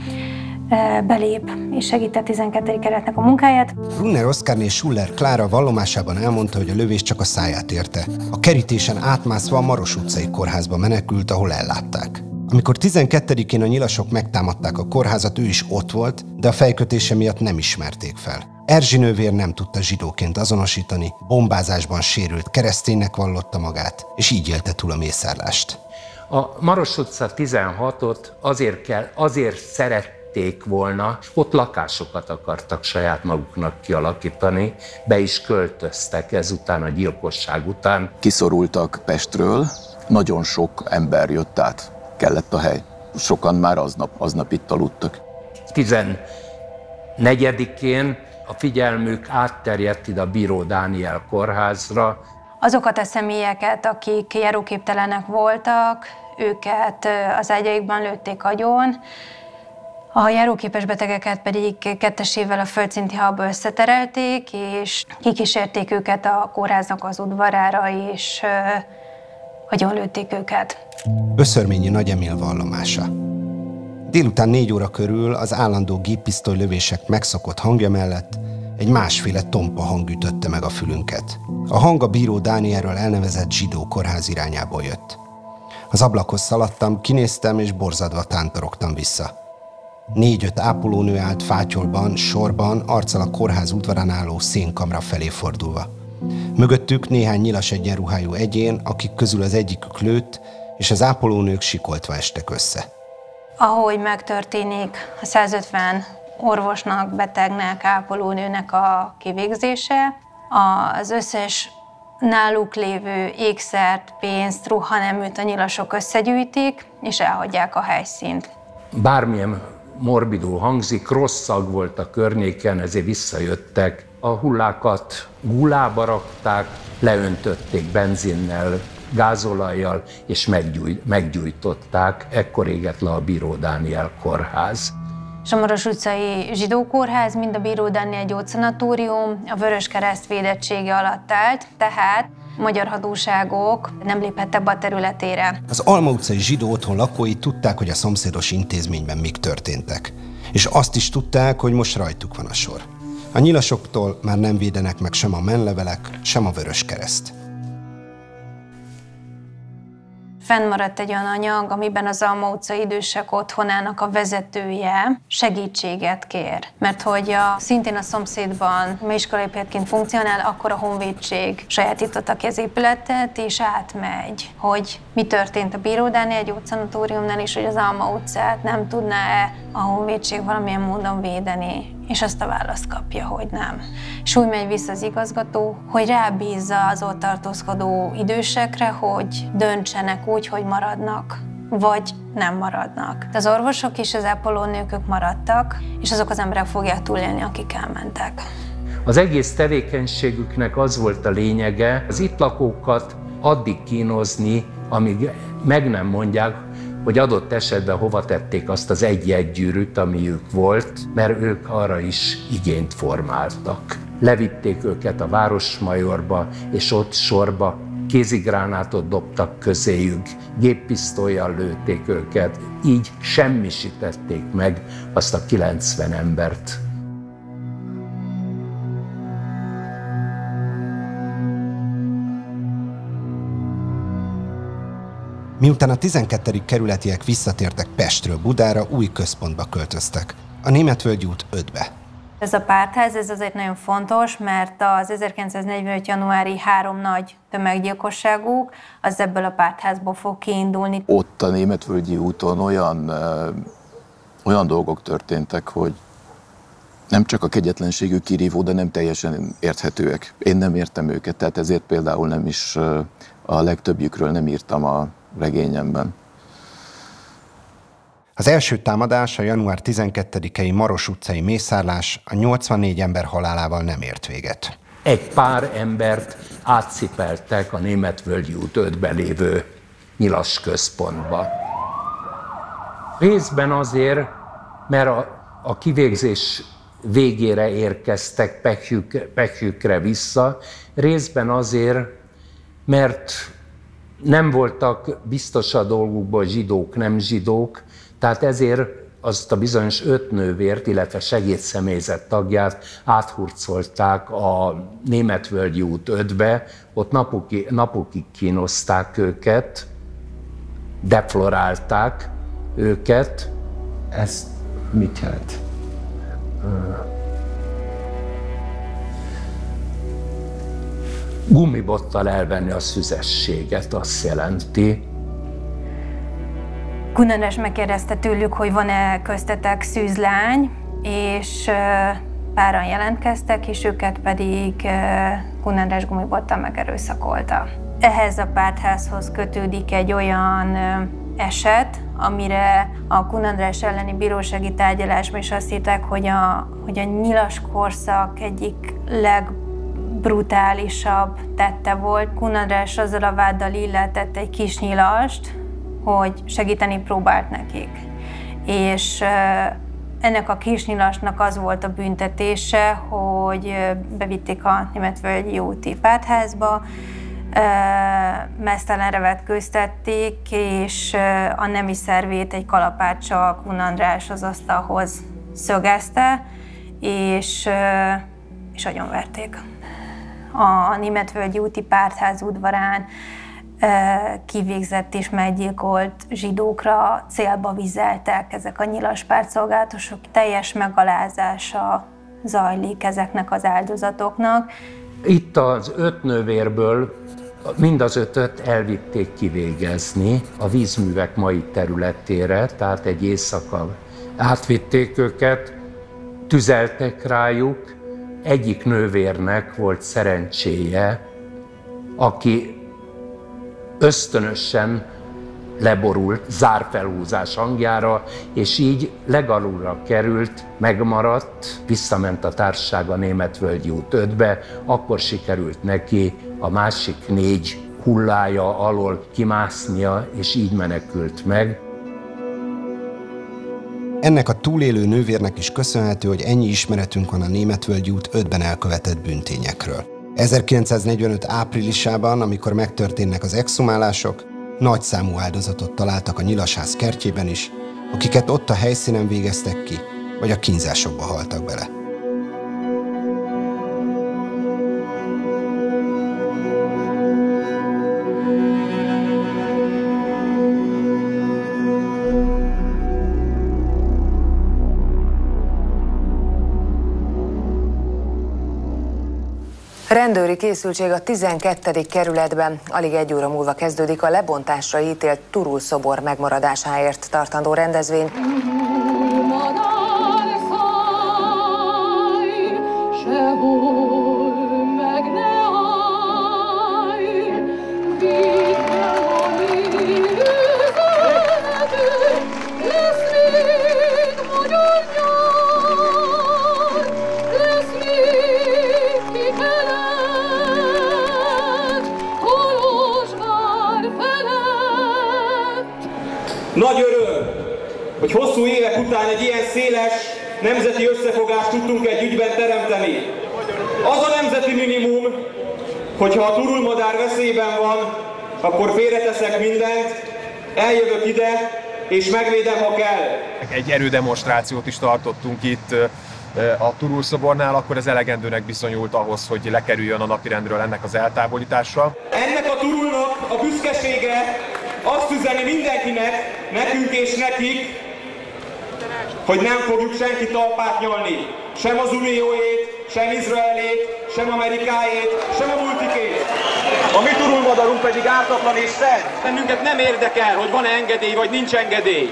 belép és segített tizenkettedik keretnek a munkáját. Brunner Oszkárné és Schuller Klára vallomásában elmondta, hogy a lövés csak a száját érte. A kerítésen átmászva a Maros utcai kórházba menekült, ahol ellátták. Amikor tizenkettedikén a nyilasok megtámadták a kórházat, ő is ott volt, de a fejkötése miatt nem ismerték fel. Erzsi nővér nem tudta zsidóként azonosítani, bombázásban sérült kereszténynek vallotta magát, és így élte túl a mészárlást. A Maros utca tizenhatot azért kell, azért szeret volna. Ott lakásokat akartak saját maguknak kialakítani, be is költöztek ezután, a gyilkosság után. Kiszorultak Pestről, nagyon sok ember jött át, kellett a hely. Sokan már aznap, aznap itt aludtak. negyedikén a figyelmük átterjedt ide a Bíró Dániel kórházra. Azokat a személyeket, akik járóképtelenek voltak, őket az ágyaikban lőtték agyon, a járóképes betegeket pedig kettesével a földszinti halba összeterelték, és kikísérték őket a kórháznak az udvarára, és agyonlőtték őket. Böszörményi Nagy Emil vallomása. Délután négy óra körül az állandó géppisztoly lövések megszokott hangja mellett egy másféle tompa hang ütötte meg a fülünket. A hang a Bíró Dánielről elnevezett zsidó kórház irányából jött. Az ablakhoz szaladtam, kinéztem és borzadva tántorogtam vissza. Négy-öt ápolónő állt fátyolban, sorban, arccal a kórház udvarán álló szénkamra felé fordulva. Mögöttük néhány nyilas egyenruhájú egyén, akik közül az egyikük lőtt, és az ápolónők sikoltva estek össze. Ahogy megtörténik a százötven orvosnak, betegnek, ápolónőnek a kivégzése, az összes náluk lévő ékszert, pénzt, ruhaneműt a nyilasok összegyűjtik, és elhagyják a helyszínt. Bármilyen morbidul hangzik, rossz szag volt a környéken, ezért visszajöttek. A hullákat gulába rakták, leöntötték benzinnel, gázolajjal, és meggyújt, meggyújtották. Ekkor égett le a Bíró Dániel kórház. A Somoros utcai zsidó kórház, mind a Bíró Dániel gyógyszanatórium a Vöröskereszt védettsége alatt állt, tehát magyar hatóságok nem léphettek be a területére. Az Alma utcai zsidó otthon lakói tudták, hogy a szomszédos intézményben mik történtek. És azt is tudták, hogy most rajtuk van a sor. A nyilasoktól már nem védenek meg sem a menlevelek, sem a Vöröskereszt. Fennmaradt egy olyan anyag, amiben az Alma utca idősek otthonának a vezetője segítséget kér. Mert hogy a, szintén a szomszédban, amely iskolaépületként funkcionál, akkor a Honvédség sajátította ki az épületet, és átmegy, hogy mi történt a Bíró Dániel gyógyszanatóriumnál, és hogy az Alma utcát nem tudná-e a Honvédség valamilyen módon védeni. És azt a választ kapja, hogy nem. És úgy megy vissza az igazgató, hogy rábízza az ott tartózkodó idősekre, hogy döntsenek úgy, hogy maradnak, vagy nem maradnak. Az orvosok és az ápolónők maradtak, és azok az emberek fogják túlélni, akik elmentek. Az egész tevékenységüknek az volt a lényege, az itt lakókat addig kínozni, amíg meg nem mondják, hogy adott esetben hova tették azt az egy-egy gyűrűt, ami ők volt, mert ők arra is igényt formáltak. Levitték őket a Városmajorba, és ott sorba kézigránátot dobtak közéjük, géppisztollyal lőtték őket, így semmisítették meg azt a kilencven embert. Miután a tizenkettedik kerületiek visszatértek Pestről Budára, új központba költöztek. A Németvölgyi út ötbe. Ez a pártház, ez azért nagyon fontos, mert az ezerkilencszáznegyvenöt januári három nagy tömeggyilkosságuk, az ebből a pártházból fog kiindulni. Ott a Németvölgyi úton olyan, olyan dolgok történtek, hogy nem csak a kegyetlenségük kirívó, de nem teljesen érthetőek. Én nem értem őket, tehát ezért például nem is a legtöbbjükről nem írtam a regényemben. Az első támadás, a január tizenkettedikei Maros utcai mészárlás a nyolcvannégy ember halálával nem ért véget. Egy pár embert átcipeltek a Németvölgyi út ötben lévő nyilas központba. Részben azért, mert a, a kivégzés végére érkeztek pehjük, pehjükre vissza, részben azért, mert nem voltak biztos a dolgukban zsidók, nem zsidók, tehát ezért azt a bizonyos öt nővért, illetve segédszemélyzet tagját áthurcolták a Németvölgyi út ötbe, ott napokig, napokig kínozták őket, deflorálták őket. Ez mit jelent? Gumibottal elvenni a szüzességet, azt jelenti. Kun András megkérdezte tőlük, hogy van-e köztetek szűzlány, és páran jelentkeztek, és őket pedig Kun András gumibottal megerőszakolta. Ehhez a pártházhoz kötődik egy olyan eset, amire a Kun András elleni bírósági tárgyalásban is azt írták, hogy a, hogy a nyilas korszak egyik legbrutálisabb tette volt. Kun András azzal a váddal illetett egy kis nyilast, hogy segíteni próbált nekik. És ennek a kisnyilasnak az volt a büntetése, hogy bevitték a Németvölgyi úti pártházba, meztelenre vetkőztették, és a nemi szervét egy kalapáccsal Kun András az asztalhoz szögezte, és, és agyonverték. A Németvölgyi úti pártház udvarán kivégzett és meggyilkolt zsidókra célba vizeltek ezek a nyilas pártszolgálatosok. Teljes megalázása zajlik ezeknek az áldozatoknak. Itt az öt nővérből mind az ötöt elvitték kivégezni a vízművek mai területére, tehát egy éjszaka átvitték őket, tüzeltek rájuk. Egyik nővérnek volt szerencséje, aki ösztönösen leborult zárfelhúzás hangjára, és így legalulra került, megmaradt, visszament a társaság a Németvölgyi út ötbe, akkor sikerült neki a másik négy hullája alól kimásznia, és így menekült meg. Ennek a túlélő nővérnek is köszönhető, hogy ennyi ismeretünk van a Németvölgyi út ötben elkövetett bűntényekről. ezerkilencszáznegyvenöt áprilisában, amikor megtörténnek az exhumálások, nagyszámú áldozatot találtak a nyilasház kertjében is, akiket ott a helyszínen végeztek ki, vagy a kínzásokba haltak bele. Rendőri készültség a tizenkettedik kerületben. Alig egy óra múlva kezdődik a lebontásra ítélt Turul szobor megmaradásáért tartandó rendezvény. Nagy öröm, hogy hosszú évek után egy ilyen széles nemzeti összefogást tudtunk egy ügyben teremteni. Az a nemzeti minimum, hogyha a turulmadár veszélyben van, akkor félreteszek mindent, eljövök ide, és megvédem, ha kell. Egy erődemonstrációt is tartottunk itt a Turul-szobornál, akkor ez elegendőnek bizonyult ahhoz, hogy lekerüljön a napirendről ennek az eltávolítása. Ennek a Turulnak a büszkesége azt üzeni mindenkinek, nekünk és nekik, hogy nem fogjuk senki talpát nyalni. Sem az Unióét, sem Izraelét, sem Amerikáét, sem a multikét. A mi turulmadarunk pedig ártatlan és szent. Bennünket nem érdekel, hogy van-e engedély, vagy nincs engedély.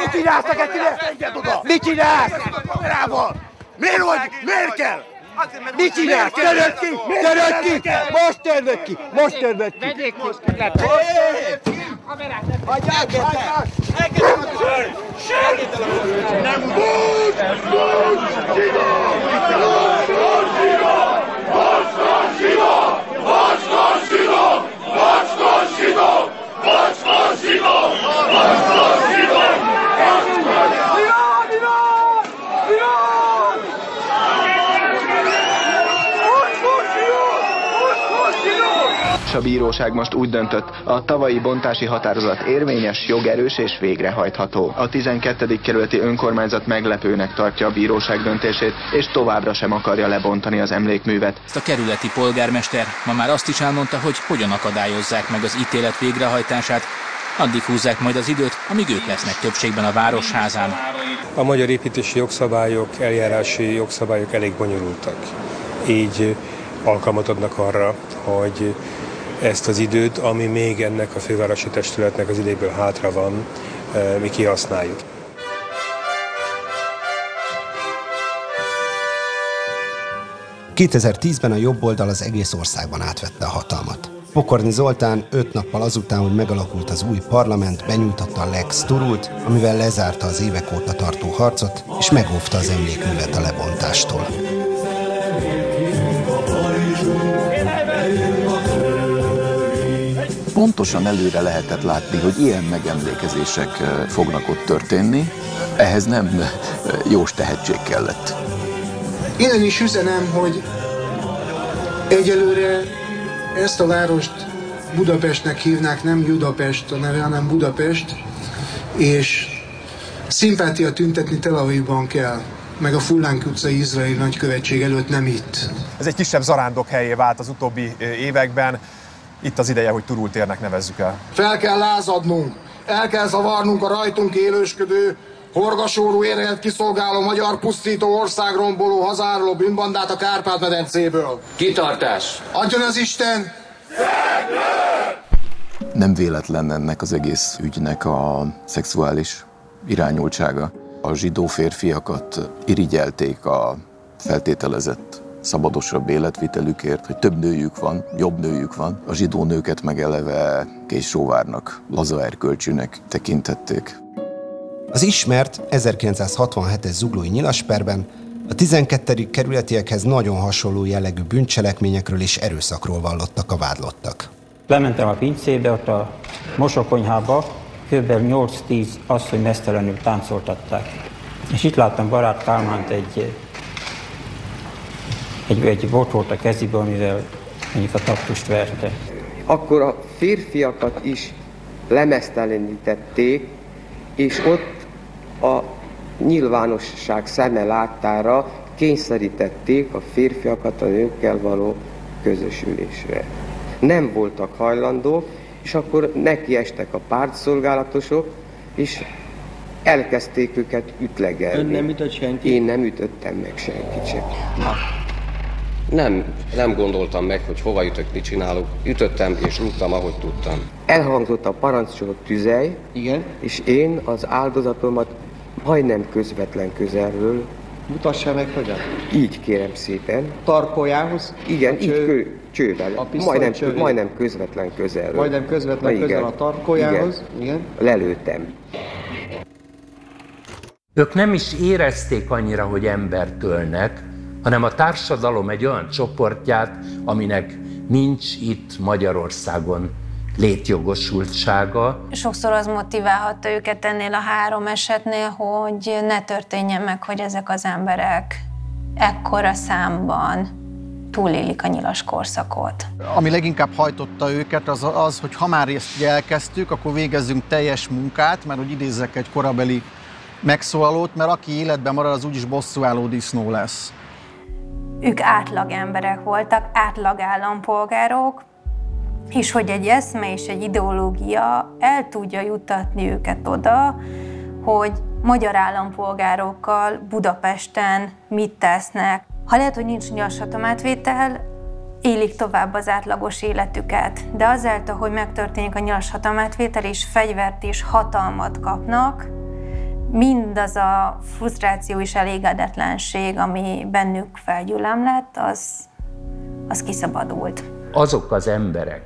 Mit csinálsz neked ide? Mit csinálsz? Miért vagy? Miért kell? Mit csinál? Töröd ki! Töröd ki! Most töröd ki! Most töröd ki! Vegyék ki! Vegyék ki! Hagyják ki! Nem úgy! Most zsiga! Most zsiga! Most zsiga! Most zsiga! Most zsiga! Most zsiga! Most zsiga! A bíróság most úgy döntött, a tavalyi bontási határozat érvényes, jogerős és végrehajtható. A tizenkettedik kerületi önkormányzat meglepőnek tartja a bíróság döntését, és továbbra sem akarja lebontani az emlékművet. Ezt a kerületi polgármester ma már azt is elmondta, hogy hogyan akadályozzák meg az ítélet végrehajtását, addig húzzák majd az időt, amíg ők lesznek többségben a városházán. A magyar építési jogszabályok, eljárási jogszabályok elég bonyolultak. Így alkalmat adnak arra, hogy ezt az időt, ami még ennek a fővárosi testületnek az idejéből hátra van, mi kihasználjuk. kétezer-tízben a jobb oldal az egész országban átvette a hatalmat. Pokorni Zoltán öt nappal azután, hogy megalakult az új parlament, benyújtotta a Lex Turult, amivel lezárta az évek óta tartó harcot, és megóvta az emlékművet a lebontástól. Pontosan előre lehetett látni, hogy ilyen megemlékezések fognak ott történni, ehhez nem jós tehetség kellett. Innen is üzenem, hogy egyelőre ezt a várost Budapestnek hívnák, nem Judapest a neve, hanem Budapest, és szimpátia tüntetni Tel Avivban kell, meg a Fullánk utcai izraeli nagykövetség előtt, nem itt. Ez egy kisebb zarándokhelyé vált az utóbbi években. Itt az ideje, hogy Turul térnek nevezzük el. Fel kell lázadnunk, el kell zavarnunk a rajtunk élősködő, horgasórú érelt kiszolgáló, magyar pusztító, országromboló, hazárló bűnbandát a Kárpát-medencéből. Kitartás! Adjon az Isten! Nem véletlen ennek az egész ügynek a szexuális irányultsága. A zsidó férfiakat irigyelték a feltételezett szabadosabb életvitelükért, hogy több nőjük van, jobb nőjük van. A zsidó nőket meg eleve késsóvárnak, laza erkölcsűnek tekintették. Az ismert ezerkilencszázhatvanhetes zuglói nyilasperben a tizenkettedik kerületiekhez nagyon hasonló jellegű bűncselekményekről és erőszakról vallottak a vádlottak. Lementem a pincébe, ott a mosókonyhába, kb. nyolc-tíz asszony mesztelenül táncoltatták. És itt láttam Barát Kálmánt, egy Egy, egy bot volt a kezében, amivel mondjuk a taktust verte. Akkor a férfiakat is lemeztelenítették, és ott a nyilvánosság szeme láttára kényszerítették a férfiakat a nőkkel való közösülésre. Nem voltak hajlandók, és akkor nekiestek a pártszolgálatosok, és elkezdték őket ütlegelni. Ön nem ütött senkit? Én nem ütöttem meg senkit sem. Nem, nem gondoltam meg, hogy hova ütök, mit csinálok. Ütöttem és rúgtam, ahogy tudtam. Elhangzott a parancsoló tüzely, igen, és én az áldozatomat majdnem közvetlen közelről... Mutassa meg, hogyan? Így, kérem szépen. Tarkójához? Igen, így cső, csővel. Majdnem, majdnem közvetlen közelről. Majdnem közvetlen Na, közel igen. a tarkójához? Igen. igen. Lelőttem. Ők nem is érezték annyira, hogy embert ölnek, hanem a társadalom egy olyan csoportját, aminek nincs itt Magyarországon létjogosultsága. Sokszor az motiválhatta őket ennél a három esetnél, hogy ne történjen meg, hogy ezek az emberek ekkora számban túlélik a nyilas korszakot. Ami leginkább hajtotta őket, az az, hogy ha már ezt elkezdtük, akkor végezzünk teljes munkát, mert hogy idézzek egy korabeli megszólalót, mert aki életben marad, az úgyis bosszúálló disznó lesz. Ők átlag emberek voltak, átlag állampolgárok, és hogy egy eszme és egy ideológia el tudja juttatni őket oda, hogy magyar állampolgárokkal Budapesten mit tesznek. Ha lehet, hogy nincs nyilashatom átvétel, élik tovább az átlagos életüket, de azáltal, hogy megtörténik a nyilashatom átvétel, és fegyvert és hatalmat kapnak, mindaz a frusztráció és elégedetlenség, ami bennük felgyülem lett, az, az kiszabadult. Azok az emberek,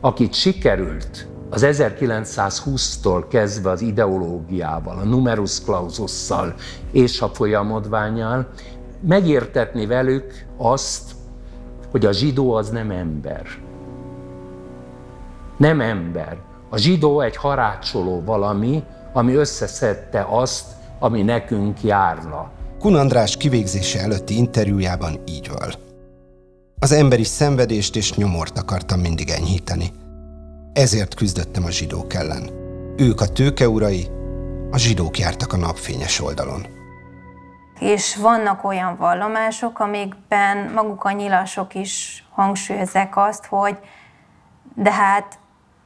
akik sikerült az ezerkilencszázhúsztól kezdve az ideológiával, a numerus claususszal és a folyamodvánnyal megértetni velük azt, hogy a zsidó az nem ember. Nem ember. A zsidó egy harácsoló valami, ami összeszedte azt, ami nekünk járna. Kun András kivégzése előtti interjújában így val. Az emberi szenvedést és nyomort akartam mindig enyhíteni. Ezért küzdöttem a zsidók ellen. Ők a tőkeurai, a zsidók jártak a napfényes oldalon. És vannak olyan vallomások, amikben maguk a nyilasok is hangsúlyozzák azt, hogy de hát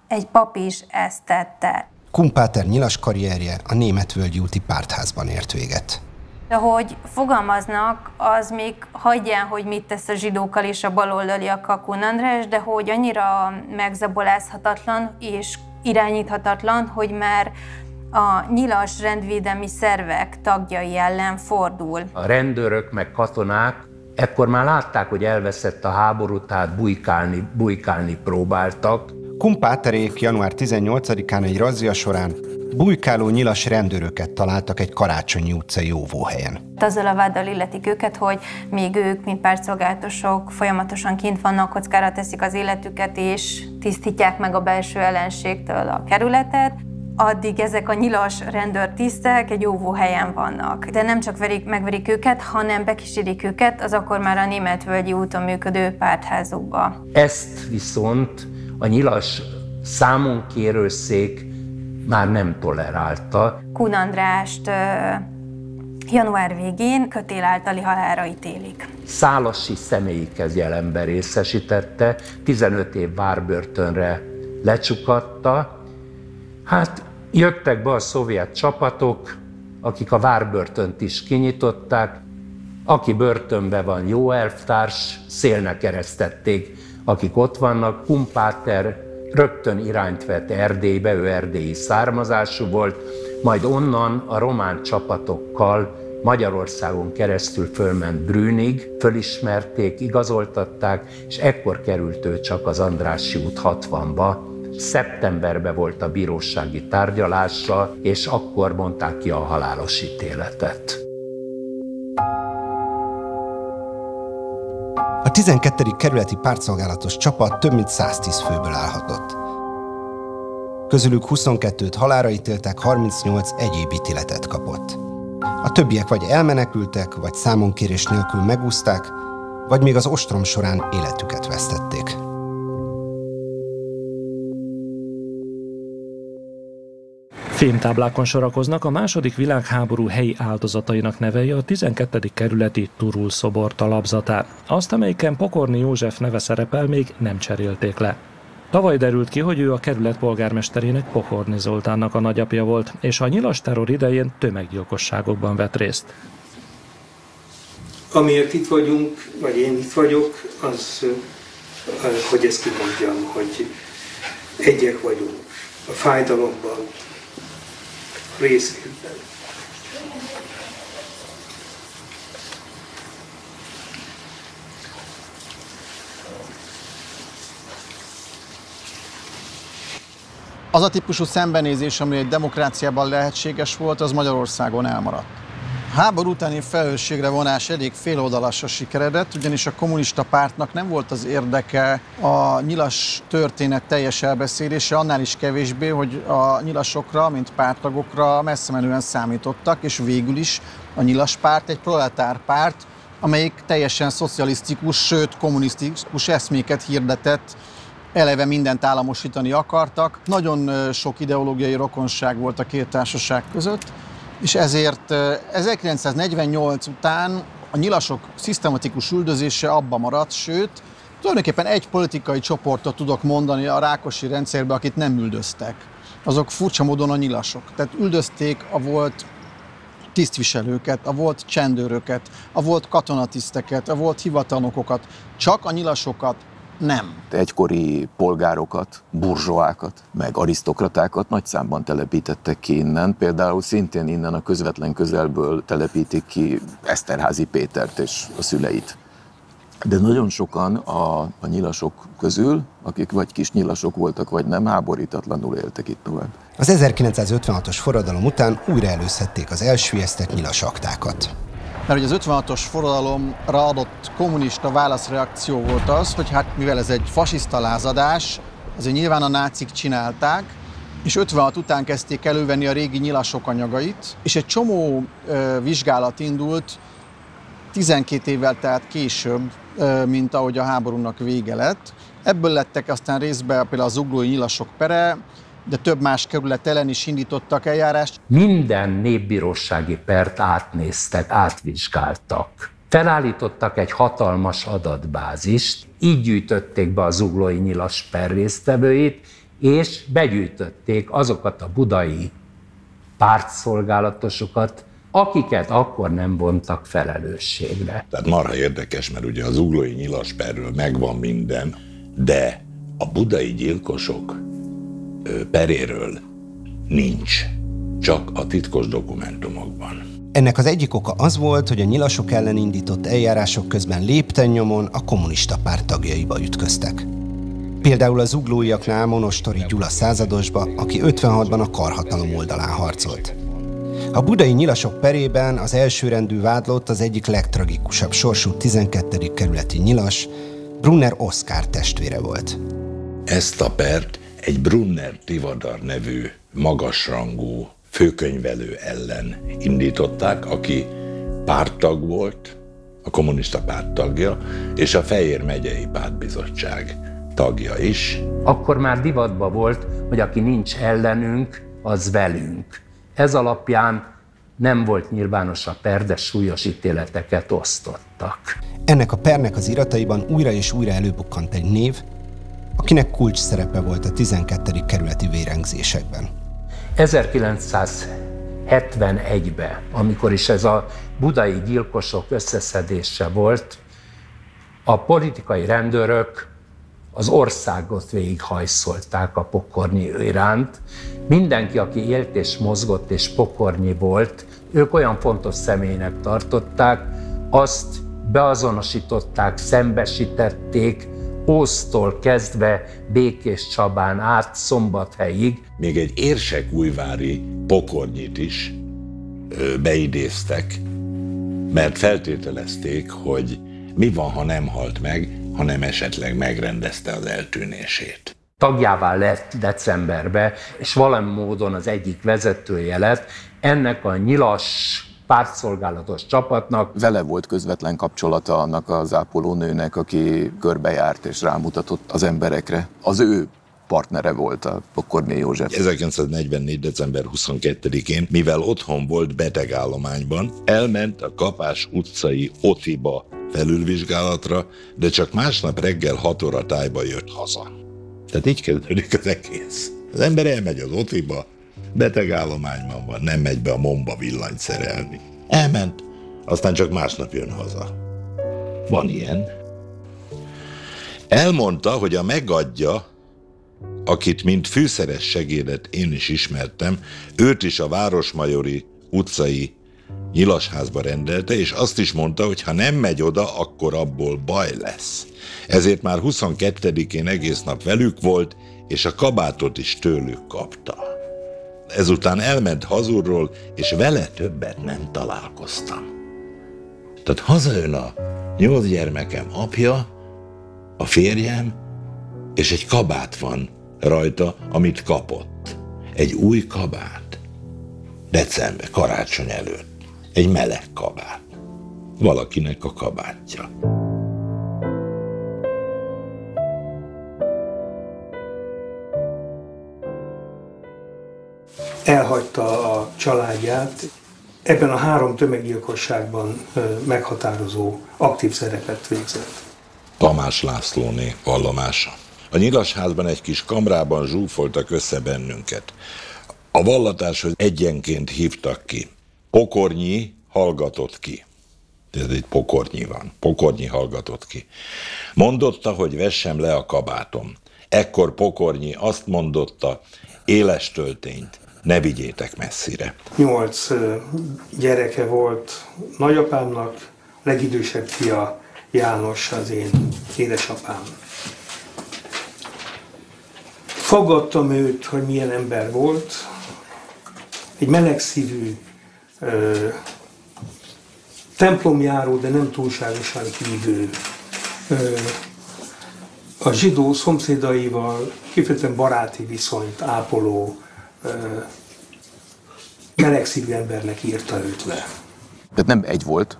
egy pap is ezt tette. Kun Páter nyilas karrierje a Németvölgyi úti pártházban ért véget. Ahogy fogalmaznak, az még hagyján, hogy mit tesz a zsidókkal és a baloldaliakkal Kun András, de hogy annyira megzabolázhatatlan és irányíthatatlan, hogy már a nyilas rendvédelmi szervek tagjai ellen fordul. A rendőrök meg katonák Ekkor már látták, hogy elveszett a háború, tehát bujkálni, bujkálni próbáltak. Kun Páterék január tizennyolcadikán egy razzia során bujkáló nyilas rendőröket találtak egy Karácsonyi utcai óvóhelyen. Azzal a váddal illetik őket, hogy még ők, mint pártszolgálatosok folyamatosan kint vannak, kockára teszik az életüket, és tisztítják meg a belső ellenségtől a kerületet. Addig ezek a nyilas rendőrtisztek egy óvóhelyen vannak. De nem csak verik, megverik őket, hanem bekísérik őket az akkor már a Németvölgyi úton működő pártházukba. Ezt viszont a nyilas számonkérőszék már nem tolerálta. Kun Andrást január végén kötél általi halálra ítélik. Szálasi személyi kezelemben részesítette, tizenöt év várbörtönre lecsukatta. Hát jöttek be a szovjet csapatok, akik a várbörtönt is kinyitották. Aki börtönbe van, jó elvtárs, szélnek eresztették, akik ott vannak. Kun Páter rögtön irányt vett Erdélybe, ő erdélyi származású volt, majd onnan a román csapatokkal Magyarországon keresztül fölment Brünig, fölismerték, igazoltatták, és ekkor került ő csak az Andrássy út hatvanba. Szeptemberben volt a bírósági tárgyalása, és akkor mondták ki a halálos ítéletet. A tizenkettedik kerületi pártszolgálatos csapat több mint száztíz főből állhatott. Közülük huszonkettőt halálra ítéltek, harmincnyolc egyéb ítéletet kapott. A többiek vagy elmenekültek, vagy számonkérés nélkül megúszták, vagy még az ostrom során életüket vesztették. Fémtáblákon sorakoznak a második világháború helyi áldozatainak nevei a tizenkettedik kerületi Turul szobor talapzatán. Azt, amelyiken Pokorni József neve szerepel, még nem cserélték le. Tavaly derült ki, hogy ő a kerület polgármesterének, Pokorni Zoltánnak a nagyapja volt, és a nyilas terror idején tömeggyilkosságokban vett részt. Amiért itt vagyunk, vagy én itt vagyok, az, hogy ezt kimondjam, hogy egyek vagyunk a fájdalomban, részében. Az a típusú szembenézés, ami egy demokráciában lehetséges volt, az Magyarországon elmaradt. A háború utáni felelősségre vonás elég féloldalasra sikeredett, ugyanis a kommunista pártnak nem volt az érdeke a nyilas történet teljes elbeszélése, annál is kevésbé, hogy a nyilasokra, mint párttagokra messzemenően számítottak, és végül is a nyilas párt egy proletár párt, amelyik teljesen szocialisztikus, sőt kommunisztikus eszméket hirdetett, eleve mindent államosítani akartak. Nagyon sok ideológiai rokonság volt a két társaság között, és ezért ezerkilencszáznegyvennyolc után a nyilasok szisztematikus üldözése abba maradt, sőt, tulajdonképpen egy politikai csoportot tudok mondani a rákosi rendszerben, akit nem üldöztek. Azok furcsa módon a nyilasok. Tehát üldözték a volt tisztviselőket, a volt csendőröket, a volt katonatiszteket, a volt hivatalnokokat, csak a nyilasokat nem. Egykori polgárokat, burzsóákat, meg arisztokratákat nagy számban telepítettek ki innen. Például szintén innen a közvetlen közelből telepítik ki Esterházy Pétert és a szüleit. De nagyon sokan a, a nyilasok közül, akik vagy kis nyilasok voltak, vagy nem, háborítatlanul éltek itt tovább. Az ezerkilencszázötvenhatos forradalom után újra előszedték az elsüllyesztett nyilas aktákat. Mert ugye az ötvenhatos forradalomra adott kommunista válaszreakció volt az, hogy hát mivel ez egy fasiszta lázadás, azért nyilván a nácik csinálták, és ötvenhat után kezdték elővenni a régi nyilasok anyagait, és egy csomó ö, vizsgálat indult tizenkét évvel, tehát később, ö, mint ahogy a háborúnak vége lett. Ebből lettek aztán részben például az zuglói nyilasok pere, de több más kerület ellen is indítottak eljárást. Minden népbírósági pert átnéztek, átvizsgáltak. Felállítottak egy hatalmas adatbázist, így gyűjtötték be a zuglói nyilas per résztvevőit, és begyűjtötték azokat a budai pártszolgálatosokat, akiket akkor nem vontak felelősségre. Tehát marha érdekes, mert ugye a zuglói nyilas perről megvan minden, de a budai gyilkosok peréről nincs, csak a titkos dokumentumokban. Ennek az egyik oka az volt, hogy a nyilasok ellen indított eljárások közben léptennyomon a kommunista párt tagjaiba ütköztek. Például a zuglóiaknál Monostori Gyula századosba, aki ötvenhatban a karhatalom oldalán harcolt. A budai nyilasok perében az elsőrendű vádlott az egyik legtragikusabb sorsú tizenkettedik kerületi nyilas, Brunner Oszkár testvére volt. Ezt a pert egy Brunner Tivadar nevű magasrangú főkönyvelő ellen indították, aki párttag volt, a kommunista párt tagja, és a Fejér megyei pártbizottság tagja is. Akkor már divatban volt, hogy aki nincs ellenünk, az velünk. Ez alapján nem volt nyilvános a per, de súlyos ítéleteket osztottak. Ennek a pernek az irataiban újra és újra előbukkant egy név, akinek kulcs szerepe volt a tizenkettedik kerületi vérengzésekben. ezerkilencszázhetvenegyben, amikor is ez a budai gyilkosok összeszedése volt, a politikai rendőrök az országot végighajszolták a Pokorni iránt. Mindenki, aki élt és mozgott és Pokorni volt, ők olyan fontos személynek tartották, azt beazonosították, szembesítették, Ósztól kezdve Békés Csabán át Szombathelyig. Még egy érsekújvári Pokornyit is beidéztek, mert feltételezték, hogy mi van, ha nem halt meg, hanem esetleg megrendezte az eltűnését. Tagjává lett decemberben, és valami módon az egyik vezetője lett ennek a nyilas pártszolgálatos csapatnak. Vele volt közvetlen kapcsolata annak az ápolónőnek, aki körbejárt és rámutatott az emberekre. Az ő partnere volt a Pokorni József. ezerkilencszáznegyvennégy. december huszonkettedikén, mivel otthon volt betegállományban, elment a Kapás utcai Otiba felülvizsgálatra, de csak másnap reggel hat óra tájba jött haza. Tehát így kezdődik az egész. Az ember elmegy az Otiba, betegállományban van, nem megy be a momba villanyt szerelni. Elment, aztán csak másnap jön haza. Van ilyen. Elmondta, hogy a Megadja, akit mint fűszeres segédet én is ismertem, őt is a Városmajori utcai nyilasházba rendelte, és azt is mondta, hogy ha nem megy oda, akkor abból baj lesz. Ezért már huszonkettedikén egész nap velük volt, és a kabátot is tőlük kapta. Ezután elment hazulról, és vele többet nem találkoztam. Tehát hazajön a nyolc gyermekem apja, a férjem, és egy kabát van rajta, amit kapott. Egy új kabát. December, karácsony előtt. Egy meleg kabát. Valakinek a kabátja. Elhagyta a családját, ebben a három tömeggyilkosságban meghatározó aktív szerepet végzett. Tamás Lászlóné vallomása. A nyilasházban egy kis kamrában zsúfoltak össze bennünket. A vallatáshoz egyenként hívtak ki. Pokornyi hallgatott ki. Ez itt Pokornyi van. Pokornyi hallgatott ki. Mondotta, hogy vessem le a kabátom. Ekkor Pokornyi azt mondotta, éles töltényt. Ne vigyétek messzire. Nyolc gyereke volt nagyapámnak, legidősebb fia János az én édesapám. Fogadtam őt, hogy milyen ember volt. Egy melegszívű, templomjáró, de nem túlságosan hívő. A zsidó szomszédaival kifejezetten baráti viszonyt ápoló, melegszívű embernek írta őt le. Tehát nem egy volt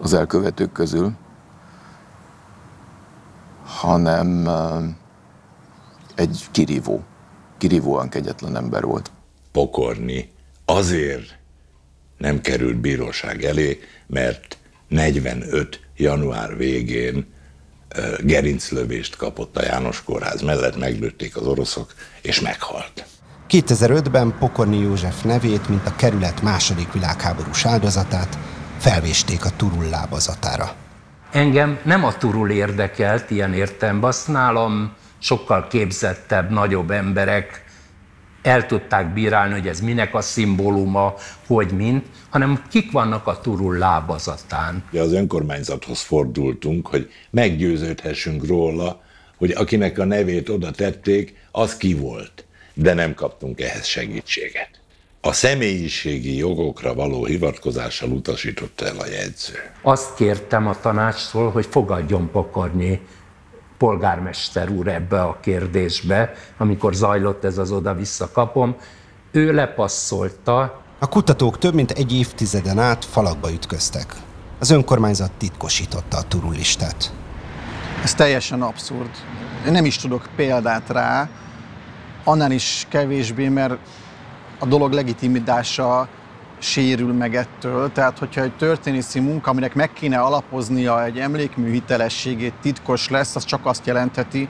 az elkövetők közül, hanem egy kirívó, kirívóan kegyetlen ember volt. Pokorni azért nem került bíróság elé, mert negyvenöt január végén gerinclövést kapott a János kórház mellett, meglőtték az oroszok, és meghalt. kétezer-ötben Pokorni József nevét, mint a kerület második világháborús áldozatát felvésték a Turul lábazatára. Engem nem a Turul érdekelt, ilyen értem, azt nálam sokkal képzettebb, nagyobb emberek el tudták bírálni, hogy ez minek a szimbóluma, hogy mint, hanem kik vannak a turul lábazatán. Ja, az önkormányzathoz fordultunk, hogy meggyőződhessünk róla, hogy akinek a nevét oda tették, az ki volt, de nem kaptunk ehhez segítséget. A személyiségi jogokra való hivatkozással utasította el a jegyző. Azt kértem a tanácstól, hogy fogadjon Pokorni polgármester úr ebbe a kérdésbe, amikor zajlott ez az oda-vissza kapom, ő lepasszolta. A kutatók több mint egy évtizeden át falakba ütköztek. Az önkormányzat titkosította a turulistát. Ez teljesen abszurd. Én nem is tudok példát rá, annál is kevésbé, mert a dolog legitimitása sérül meg ettől, tehát hogyha egy történészi munka, aminek meg kéne alapoznia egy emlékmű hitelességét, titkos lesz, az csak azt jelentheti,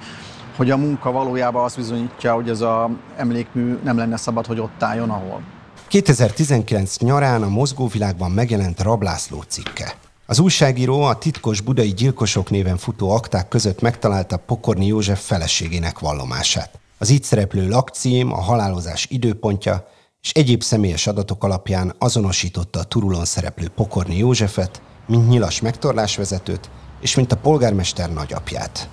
hogy a munka valójában azt bizonyítja, hogy ez az emlékmű nem lenne szabad, hogy ott álljon, ahol. kétezer-tizenkilenc nyarán a Mozgóvilágban megjelent Rab László cikke. Az újságíró a titkos budai gyilkosok néven futó akták között megtalálta Pokorni József feleségének vallomását. Az itt szereplő lakcím, a halálozás időpontja és egyéb személyes adatok alapján azonosította a turulon szereplő Pokorni Józsefet, mint nyilas megtorlásvezetőt és mint a polgármester nagyapját.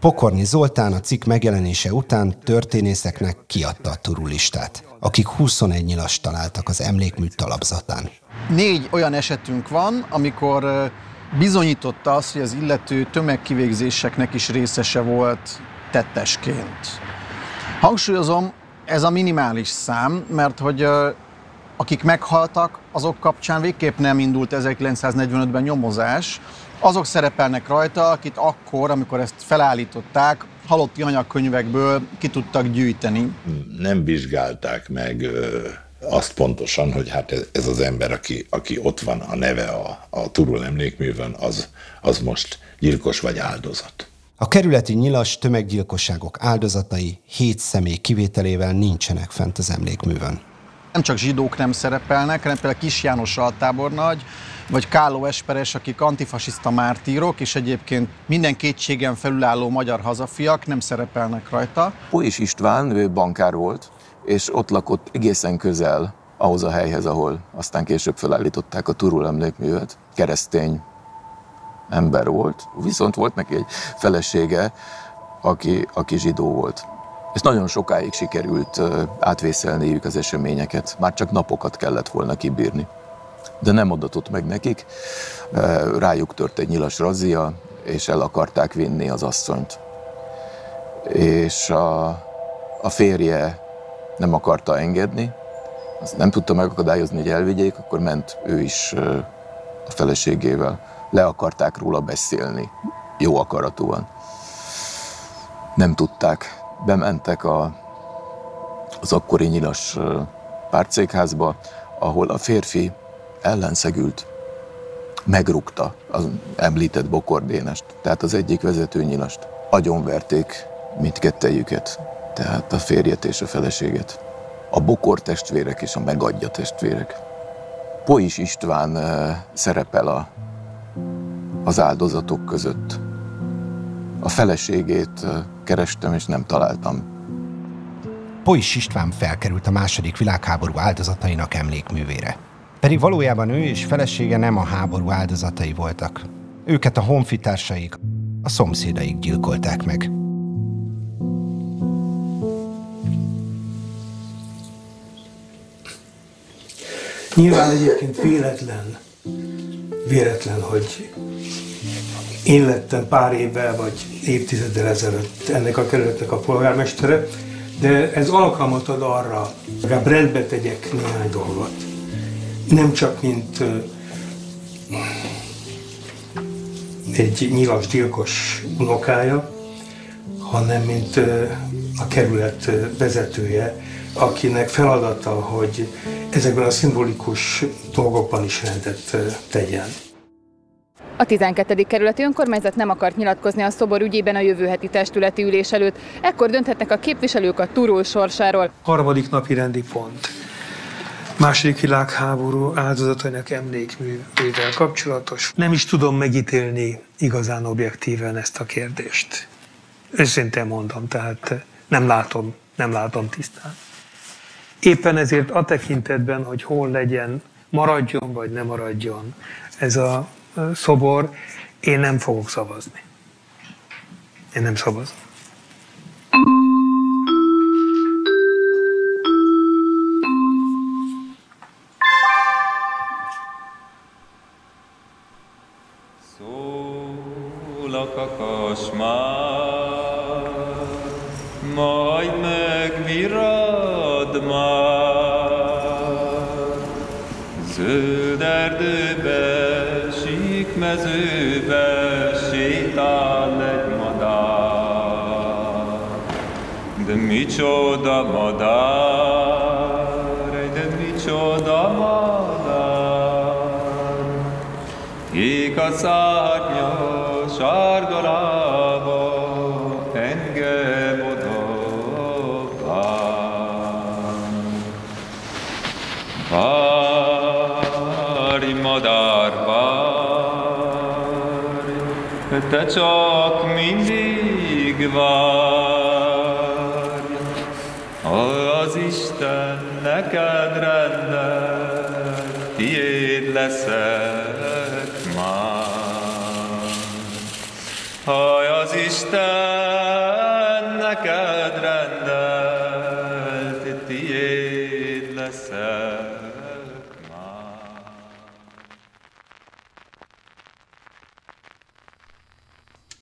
Pokorni Zoltán a cikk megjelenése után történészeknek kiadta a turulistát, akik huszonegy nyilas találtak az emlékmű talapzatán. Négy olyan esetünk van, amikor bizonyította azt, hogy az illető tömegkivégzéseknek is részese volt tettesként. Hangsúlyozom, ez a minimális szám, mert hogy akik meghaltak, azok kapcsán végképp nem indult ezerkilencszáznegyvenötben nyomozás. Azok szerepelnek rajta, akit akkor, amikor ezt felállították, halotti anyagkönyvekből ki tudtak gyűjteni. Nem vizsgálták meg azt pontosan, hogy hát ez az ember, aki, aki ott van, a neve a, a turul emlékművön, az, az most gyilkos vagy áldozat. A kerületi nyilas tömeggyilkosságok áldozatai hét személy kivételével nincsenek fent az emlékművön. Nem csak zsidók nem szerepelnek, hanem például Kis János altábornagy, vagy Káló Esperes, akik antifasiszta mártírok, és egyébként minden kétségen felülálló magyar hazafiak nem szerepelnek rajta. Polis István, ő bankár volt, és ott lakott egészen közel ahhoz a helyhez, ahol aztán később felállították a turul emlékművet. Keresztény ember volt, viszont volt neki egy felesége, aki, aki zsidó volt. És nagyon sokáig sikerült átvészelniük az eseményeket, már csak napokat kellett volna kibírni. De nem adatott meg nekik, rájuk tört egy nyilas razzia, és el akarták vinni az asszonyt. És a, a férje nem akarta engedni, azt nem tudta megakadályozni, hogy elvigyék, akkor ment ő is a feleségével. Le akarták róla beszélni, jó akaratúan. Nem tudták. Bementek a, az akkori nyilas pártszékházba, ahol a férfi ellenszegült, megrúgta az említett Bokor Dénest, tehát az egyik vezető nyilast. Agyonverték mindkettejüket, tehát a férjet és a feleséget. A Bokor testvérek és a Megadja testvérek. Pois István szerepel a az áldozatok között. A feleségét kerestem, és nem találtam. Pois István felkerült a második világháború áldozatainak emlékművére. Pedig valójában ő és felesége nem a háború áldozatai voltak. Őket a honfitársaik, a szomszédaik gyilkolták meg. Nyilván egyébként véletlen, véletlen, hogy én lettem pár évvel vagy évtizeddel ezelőtt ennek a kerületnek a polgármestere, de ez alkalmat ad arra, legalább rendbe tegyek néhány dolgot. Nem csak mint egy nyilas gyilkos unokája, hanem mint a kerület vezetője, akinek feladata, hogy ezekben a szimbolikus dolgokban is rendet tegyen. A tizenkettedik kerületi önkormányzat nem akart nyilatkozni a szobor ügyében a jövő heti testületi ülés előtt. Ekkor dönthetnek a képviselők a turul sorsáról. Harmadik napi rendi pont. Második világháború áldozatainak emlékművével kapcsolatos. Nem is tudom megítélni igazán objektíven ezt a kérdést. Őszintén mondom, tehát nem látom, nem látom tisztán. Éppen ezért a tekintetben, hogy hol legyen, maradjon vagy ne maradjon ez a szobor, én nem fogok szavazni. Én nem szavazom. Szólak a kasmár, majd megvirrad már. Zöld erdőbe, sík mezőbe sétál egy madár. De micsoda madár, de micsoda madár. Kék a szárnya, sárga lába, engem oda vár. Várj, madár, várj, te csak mindig várj. Az Isten neked rendel, tiéd leszek már. Az Isten neked rendel, tiéd leszek.